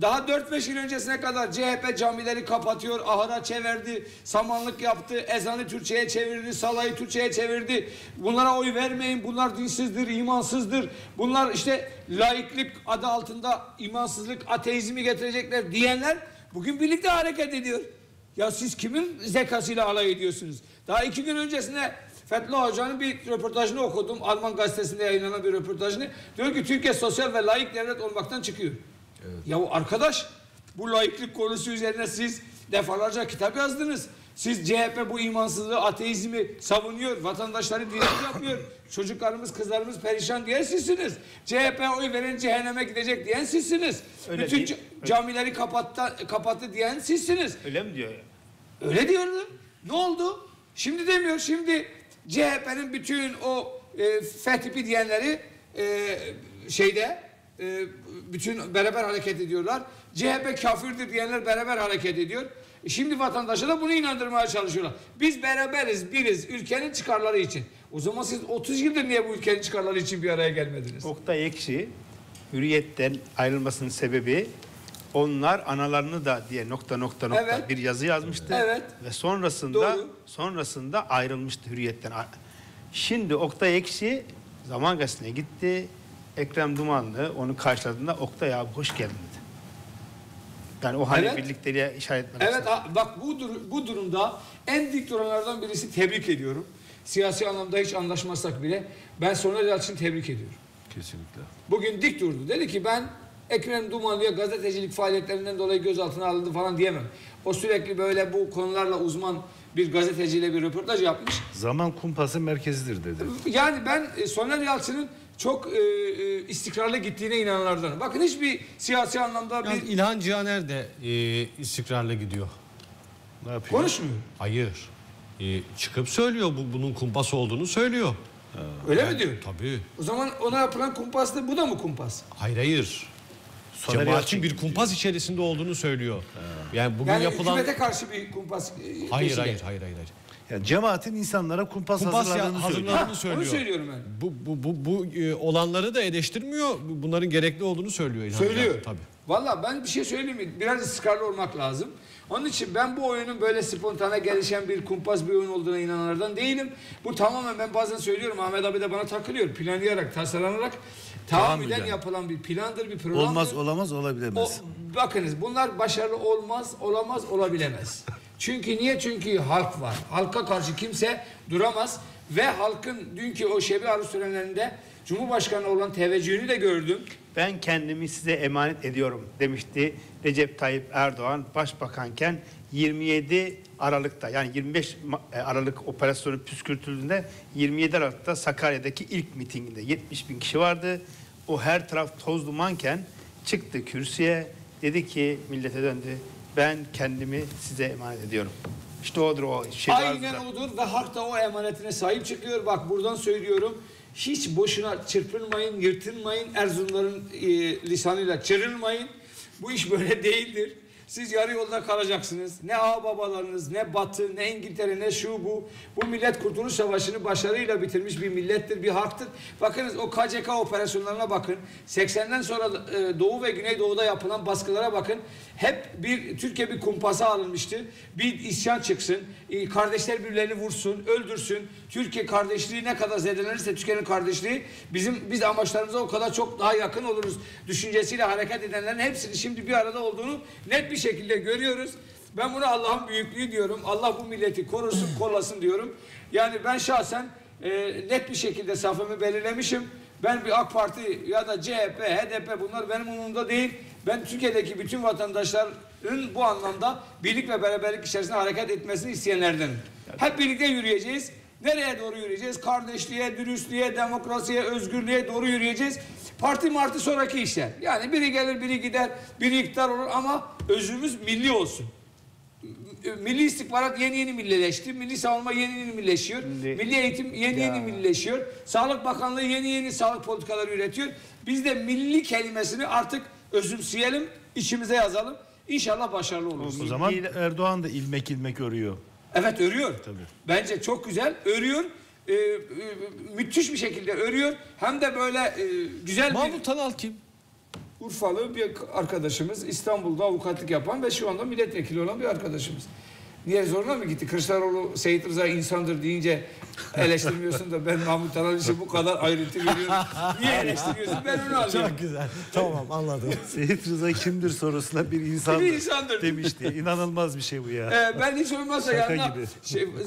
Daha 4-5 yıl öncesine kadar CHP camileri kapatıyor, ahıra çevirdi, samanlık yaptı, ezanı Türkçe'ye çevirdi, salayı Türkçe'ye çevirdi. Bunlara oy vermeyin, bunlar dinsizdir, imansızdır. Bunlar işte laiklik adı altında imansızlık, ateizmi getirecekler diyenler bugün birlikte hareket ediyor. Ya siz kimin zekasıyla alay ediyorsunuz? Daha 2 gün öncesine Fethullah Hoca'nın bir röportajını okudum. Alman gazetesinde yayınlanan bir röportajını. Diyor ki Türkiye sosyal ve laik devlet olmaktan çıkıyor. Evet. Ya arkadaş, bu laiklik konusu üzerine siz defalarca kitap yazdınız. Siz CHP bu imansızlığı, ateizmi savunuyor, vatandaşları dinsiz yapıyor, çocuklarımız, kızlarımız perişan diyen sizsiniz. CHP'ye oy veren cehenneme gidecek diyen sizsiniz. Öyle bütün değil, camileri kapattı diyen sizsiniz. Öyle mi diyor ya? Öyle diyordu. Ne oldu? Şimdi demiyor. Şimdi CHP'nin bütün o fethipi diyenleri bütün beraber hareket ediyorlar. CHP kafirdir diyenler beraber hareket ediyor. Şimdi vatandaşa da bunu inandırmaya çalışıyorlar. Biz beraberiz, biriz, ülkenin çıkarları için. O zaman siz 30 yıldır niye bu ülkenin çıkarları için bir araya gelmediniz? Oktay Ekşi, Hürriyet'ten ayrılmasının sebebi onlar analarını da diye ... Evet. Bir yazı yazmıştı. Evet. Ve sonrasında ayrılmıştı Hürriyet'ten. Şimdi Oktay Ekşi Zaman Gazetesi'ne gitti. Ekrem Dumanlı onu karşıladığında Oktay abi hoş geldin dedi. Yani o hale birlikteliğe işaret etmek. Evet bak bu durumda en dik duranlardan birisi, tebrik ediyorum. Siyasi anlamda hiç anlaşmazsak bile ben Soner Yalçın'ı tebrik ediyorum. Kesinlikle. Bugün dik durdu. Dedi ki ben Ekrem Dumanlı'ya gazetecilik faaliyetlerinden dolayı gözaltına alındı falan diyemem. O sürekli böyle bu konularla uzman bir gazeteciyle bir röportaj yapmış. Zaman kumpası merkezidir dedi. Yani ben Soner Yalçın'ın çok istikrarlı gittiğine inananlardan. Bakın hiçbir siyasi anlamda yani bir... İlhan Cihaner de istikrarlı gidiyor. Ne yapıyor? Konuşmuyor. Hayır. Çıkıp söylüyor bunun kumpas olduğunu söylüyor. Öyle mi diyor? Tabii. O zaman ona yapılan kumpas da bu da mı kumpas? Hayır hayır. Soner Yalçın bir kumpas diyor. İçerisinde olduğunu söylüyor. Yani bugün yani yapılan... hükümete karşı bir kumpas... Hayır. Yani cemaatin insanlara kumpas hazırladığını söylüyor. Onu söylüyorum ben. Bu olanları da eleştirmiyor. Bunların gerekli olduğunu söylüyor. Söylüyor. Tabii. Vallahi ben bir şey söyleyeyim mi? Biraz ısrarlı olmak lazım. Onun için ben bu oyunun böyle spontane gelişen bir kumpas bir oyun olduğuna inananlardan değilim. Bu tamamen ben bazen söylüyorum. Ahmet abi de bana takılıyor. Planlayarak, tasarlanarak tahammüden yapılan bir plandır, bir programdır. Olmaz, olamaz, olabilemez. Bakınız bunlar başarılı olmaz, olamaz, olabilemez. Çünkü niye? Çünkü halk var. Halka karşı kimse duramaz. Ve halkın dünkü o şebi aruz törenlerinde Cumhurbaşkanı olan teveccühünü de gördüm. Ben kendimi size emanet ediyorum demişti Recep Tayyip Erdoğan başbakanken 27 Aralık'ta yani 25 Aralık operasyonu püskürtüldüğünde 27 Aralık'ta Sakarya'daki ilk mitinginde 70.000 kişi vardı. O her taraf toz dumanken çıktı kürsüye, dedi ki millete döndü. Ben kendimi size emanet ediyorum. İşte odur o şey. Aynen odur ve halk da o emanetine sahip çıkıyor. Bak buradan söylüyorum. Hiç boşuna çırpınmayın, yırtınmayın. Erzurumların lisanıyla çırılmayın. Bu iş böyle değildir. Siz yarı yolda kalacaksınız. Ne ağababalarınız, ne Batı, ne İngiltere, ne şu bu. Bu millet Kurtuluş Savaşı'nı başarıyla bitirmiş bir millettir, bir halktır. Bakınız o KCK operasyonlarına bakın. 80'den sonra Doğu ve Güneydoğu'da yapılan baskılara bakın. Hep Türkiye bir kumpasa alınmıştı. Bir isyan çıksın, kardeşler birbirlerini vursun, öldürsün. Türkiye kardeşliği ne kadar zedelenirse Türkiye'nin kardeşliği biz amaçlarımıza o kadar çok daha yakın oluruz. Düşüncesiyle hareket edenlerin hepsinin şimdi bir arada olduğunu net bir şekilde görüyoruz. Ben bunu Allah'ın büyüklüğü diyorum. Allah bu milleti korusun, kollasın diyorum. Yani ben şahsen net bir şekilde safımı belirlemişim. Ben bir AK Parti ya da CHP, HDP bunlar benim umurumda değil. Ben Türkiye'deki bütün vatandaşların bu anlamda birlik ve beraberlik içerisinde hareket etmesini isteyenlerdenim. Hep birlikte yürüyeceğiz. Nereye doğru yürüyeceğiz? Kardeşliğe, dürüstlüğe, demokrasiye, özgürlüğe doğru yürüyeceğiz. Parti sonraki işler. Yani biri gelir, biri gider, biri iktidar olur ama özümüz milli olsun. Milli istihbarat yeni millileşti. Milli savunma yeni millileşiyor. Milli eğitim yeni millileşiyor. Sağlık Bakanlığı yeni sağlık politikaları üretiyor. Biz de milli kelimesini artık özümseyelim, içimize yazalım. İnşallah başarılı oluruz. O zaman Erdoğan da ilmek ilmek örüyor. Evet örüyor. Tabii. Bence çok güzel örüyor. Müthiş bir şekilde örüyor. Hem de böyle güzel. Mahmut Tanal kim? Urfalı bir arkadaşımız, İstanbul'da avukatlık yapan ve şu anda milletvekili olan bir arkadaşımız. Niye zoruna mı gitti? Kılıçdaroğlu Seyit Rıza insandır deyince eleştirmiyorsun da ben Mahmut Tanal için bu kadar ayrıntı veriyorum. Niye eleştiriyorsun? Ben onu alıyorum. Çok güzel. Tamam, anladım. Seyit Rıza kimdir sorusuna bir insandır demişti. İnanılmaz bir şey bu ya. Ben hiç olmazsa yanına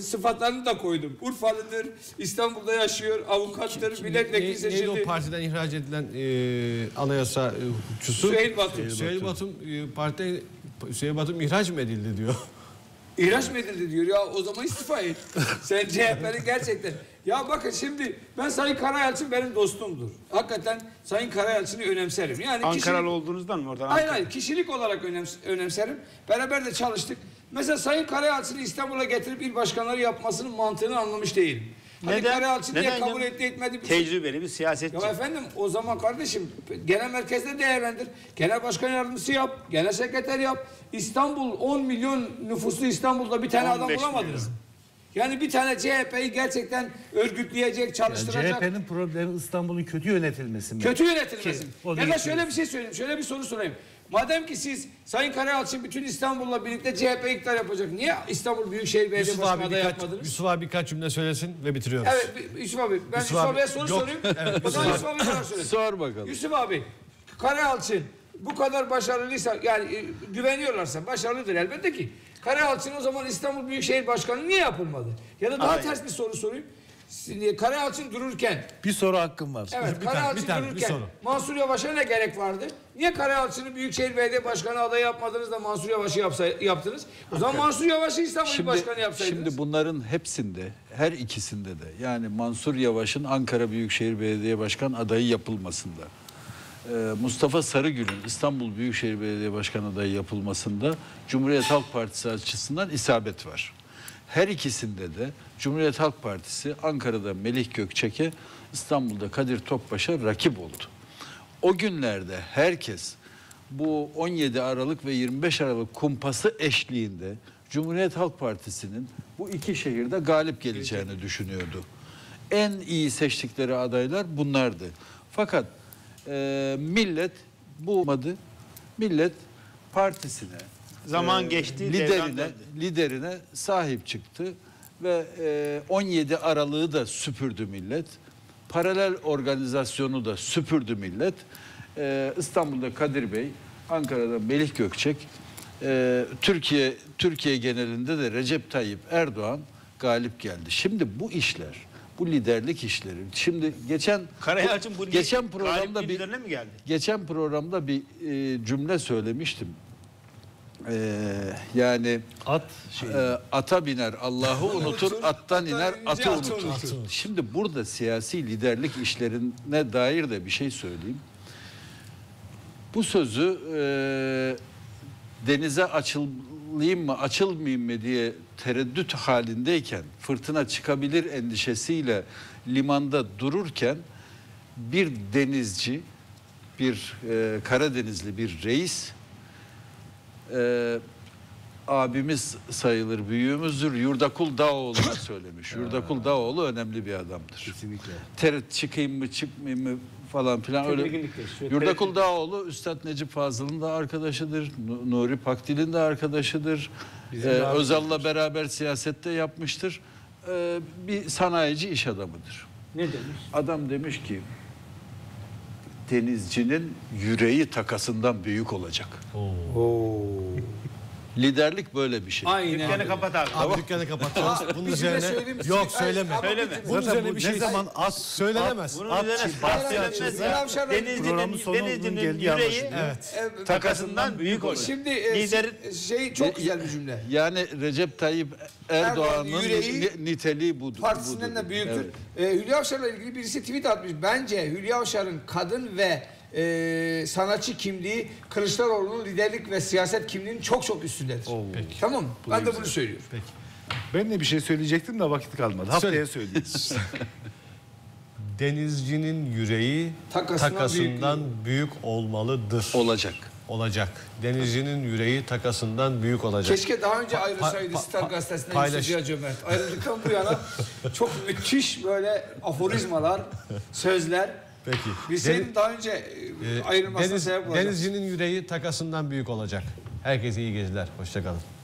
sıfatlarını da koydum. Urfalıdır, İstanbul'da yaşıyor, avukattır, milletvekili seçildi. Neydi o partiden ihraç edilen anayasa hukukçusu? Süheyl Batum. Süheyl Batum partiden ihraç mı edildi diyor. İhraç mı edildi diyor ya, o zaman istifa et. Sen CHP'nin gerçekten. Ya bakın şimdi ben Sayın Karayalçın benim dostumdur. Hakikaten Sayın Karayalçın'ı önemserim. Yani Ankaralı kişilik... olduğunuzdan mı oradan? Hayır hayır, kişilik olarak önemserim. Beraber de çalıştık. Mesela Sayın Karayalçın'ı İstanbul'a getirip il başkanları yapmasının mantığını anlamış değilim. Hani Karayalçın diye kabul etti etmedi. Tecrübeli bir siyasetçi. Ya efendim o zaman kardeşim genel merkezde değerlendir. Genel başkan yardımcısı yap. Genel sekreter yap. İstanbul 10 milyon nüfuslu İstanbul'da bir tane adam bulamadınız. Yani bir tane CHP'yi gerçekten örgütleyecek, çalıştıracak. CHP'nin problemi İstanbul'un kötü yönetilmesi mi? Kötü yönetilmesi. Ya da şöyle bir şey söyleyeyim. Şöyle bir soru sorayım. Madem ki siz Sayın Karayalçın bütün İstanbul'la birlikte CHP iktidar yapacak. Niye İstanbul Büyükşehir Belediye Başkanı'nda yapmadınız? Yusuf abi birkaç cümle söylesin ve bitiriyoruz. Evet Yusuf abi. Ben Yusuf abiye soru sorayım. Evet, o zaman Yusuf abi soru sorayım. Sor bakalım. Yusuf abi, Karayalçın bu kadar başarılıysa, yani güveniyorlarsa başarılıdır elbette ki. Karayalçın o zaman İstanbul Büyükşehir Başkanı niye yapılmadı? Ya da daha ters bir soru sorayım. Karayalçın dururken... Bir soru hakkım var. Evet, Karayalçın dururken Mansur Yavaş'a ne gerek vardı? Niye Karayalçın'ı Büyükşehir Belediye Başkanı adayı yapmadınız da Mansur Yavaş'ı yaptınız? O zaman Mansur Yavaş'ı İstanbul Başkanı yapsaydınız. Şimdi bunların hepsinde, her ikisinde de, yani Mansur Yavaş'ın Ankara Büyükşehir Belediye Başkanı adayı yapılmasında, Mustafa Sarıgül'ün İstanbul Büyükşehir Belediye Başkanı adayı yapılmasında Cumhuriyet Halk Partisi açısından isabet var. Her ikisinde de Cumhuriyet Halk Partisi Ankara'da Melih Gökçek'e, İstanbul'da Kadir Topbaş'a rakip oldu. O günlerde herkes bu 17 Aralık ve 25 Aralık kumpası eşliğinde Cumhuriyet Halk Partisi'nin bu iki şehirde galip geleceğini düşünüyordu. En iyi seçtikleri adaylar bunlardı. Fakat millet bu olmadı. Millet partisine, zaman geçti, liderine sahip çıktı ve 17 Aralık'ı da süpürdü millet. Paralel organizasyonu da süpürdü millet. İstanbul'da Kadir Bey, Ankara'da Melih Gökçek, Türkiye genelinde de Recep Tayyip Erdoğan galip geldi. Şimdi bu işler, bu liderlik işleri. Şimdi geçen programda bir cümle söylemiştim. Yani ata biner Allah'ı unutur, attan iner atı unutur. Şimdi burada siyasi liderlik işlerine dair de bir şey söyleyeyim. Bu sözü denize açılayım mı açılmayayım mı diye tereddüt halindeyken, fırtına çıkabilir endişesiyle limanda dururken bir denizci, bir Karadenizli bir reis, abimiz sayılır, büyüğümüzdür, Yurdakul Dağoğlu'na söylemiş. Yurdakul Dağoğlu önemli bir adamdır. Kesinlikle. Tereddüt çıkayım mı çıkmayayım mı falan filan öyle. Yurdakul Dağoğlu Üstad Necip Fazıl'ın da arkadaşıdır. Nuri Pakdil'in de arkadaşıdır. Özal'la beraber siyasette yapmıştır. Bir sanayici iş adamıdır. Ne demiş? Adam demiş ki denizcinin yüreği takasından büyük olacak. Oo. Liderlik böyle bir şey. Aynen. Dükkanı kapat abi. Abi dükkanı kapat. Bunun üzerine yok söyleme. Bunun üzerine bir şey zaman az söylenemez. Bunun üzerine bahsedilmez. Denizcinin yüreği takasından büyük olacak. Şimdi çok güzel bir cümle. Yani Recep Tayyip Erdoğan'ın niteliği budur. Partisinden de büyüktür. Hülya Avşar'la ilgili birisi tweet atmış. Bence Hülya Avşar'ın kadın ve sanatçı kimliği Kılıçdaroğlu'nun liderlik ve siyaset kimliğinin çok üstündedir. Peki. Tamam mı? Ben de bunu söylüyorum. Peki. Ben de bir şey söyleyecektim de vakit kalmadı. Haftaya söyleyeceğiz. Denizcinin yüreği takasından büyük olmalıdır. Olacak. Denizcinin yüreği takasından büyük olacak. Keşke daha önce ayrılsaydı Star Gazetesi'nden Yusuf Ziya Cömert. Ayrıldıktan bu yana çok müthiş böyle aforizmalar, sözler. Peki. Biz senin daha önce ayrılmasına sebep olacak. Denizcinin yüreği takasından büyük olacak. Herkese iyi geceler. Hoşça kalın.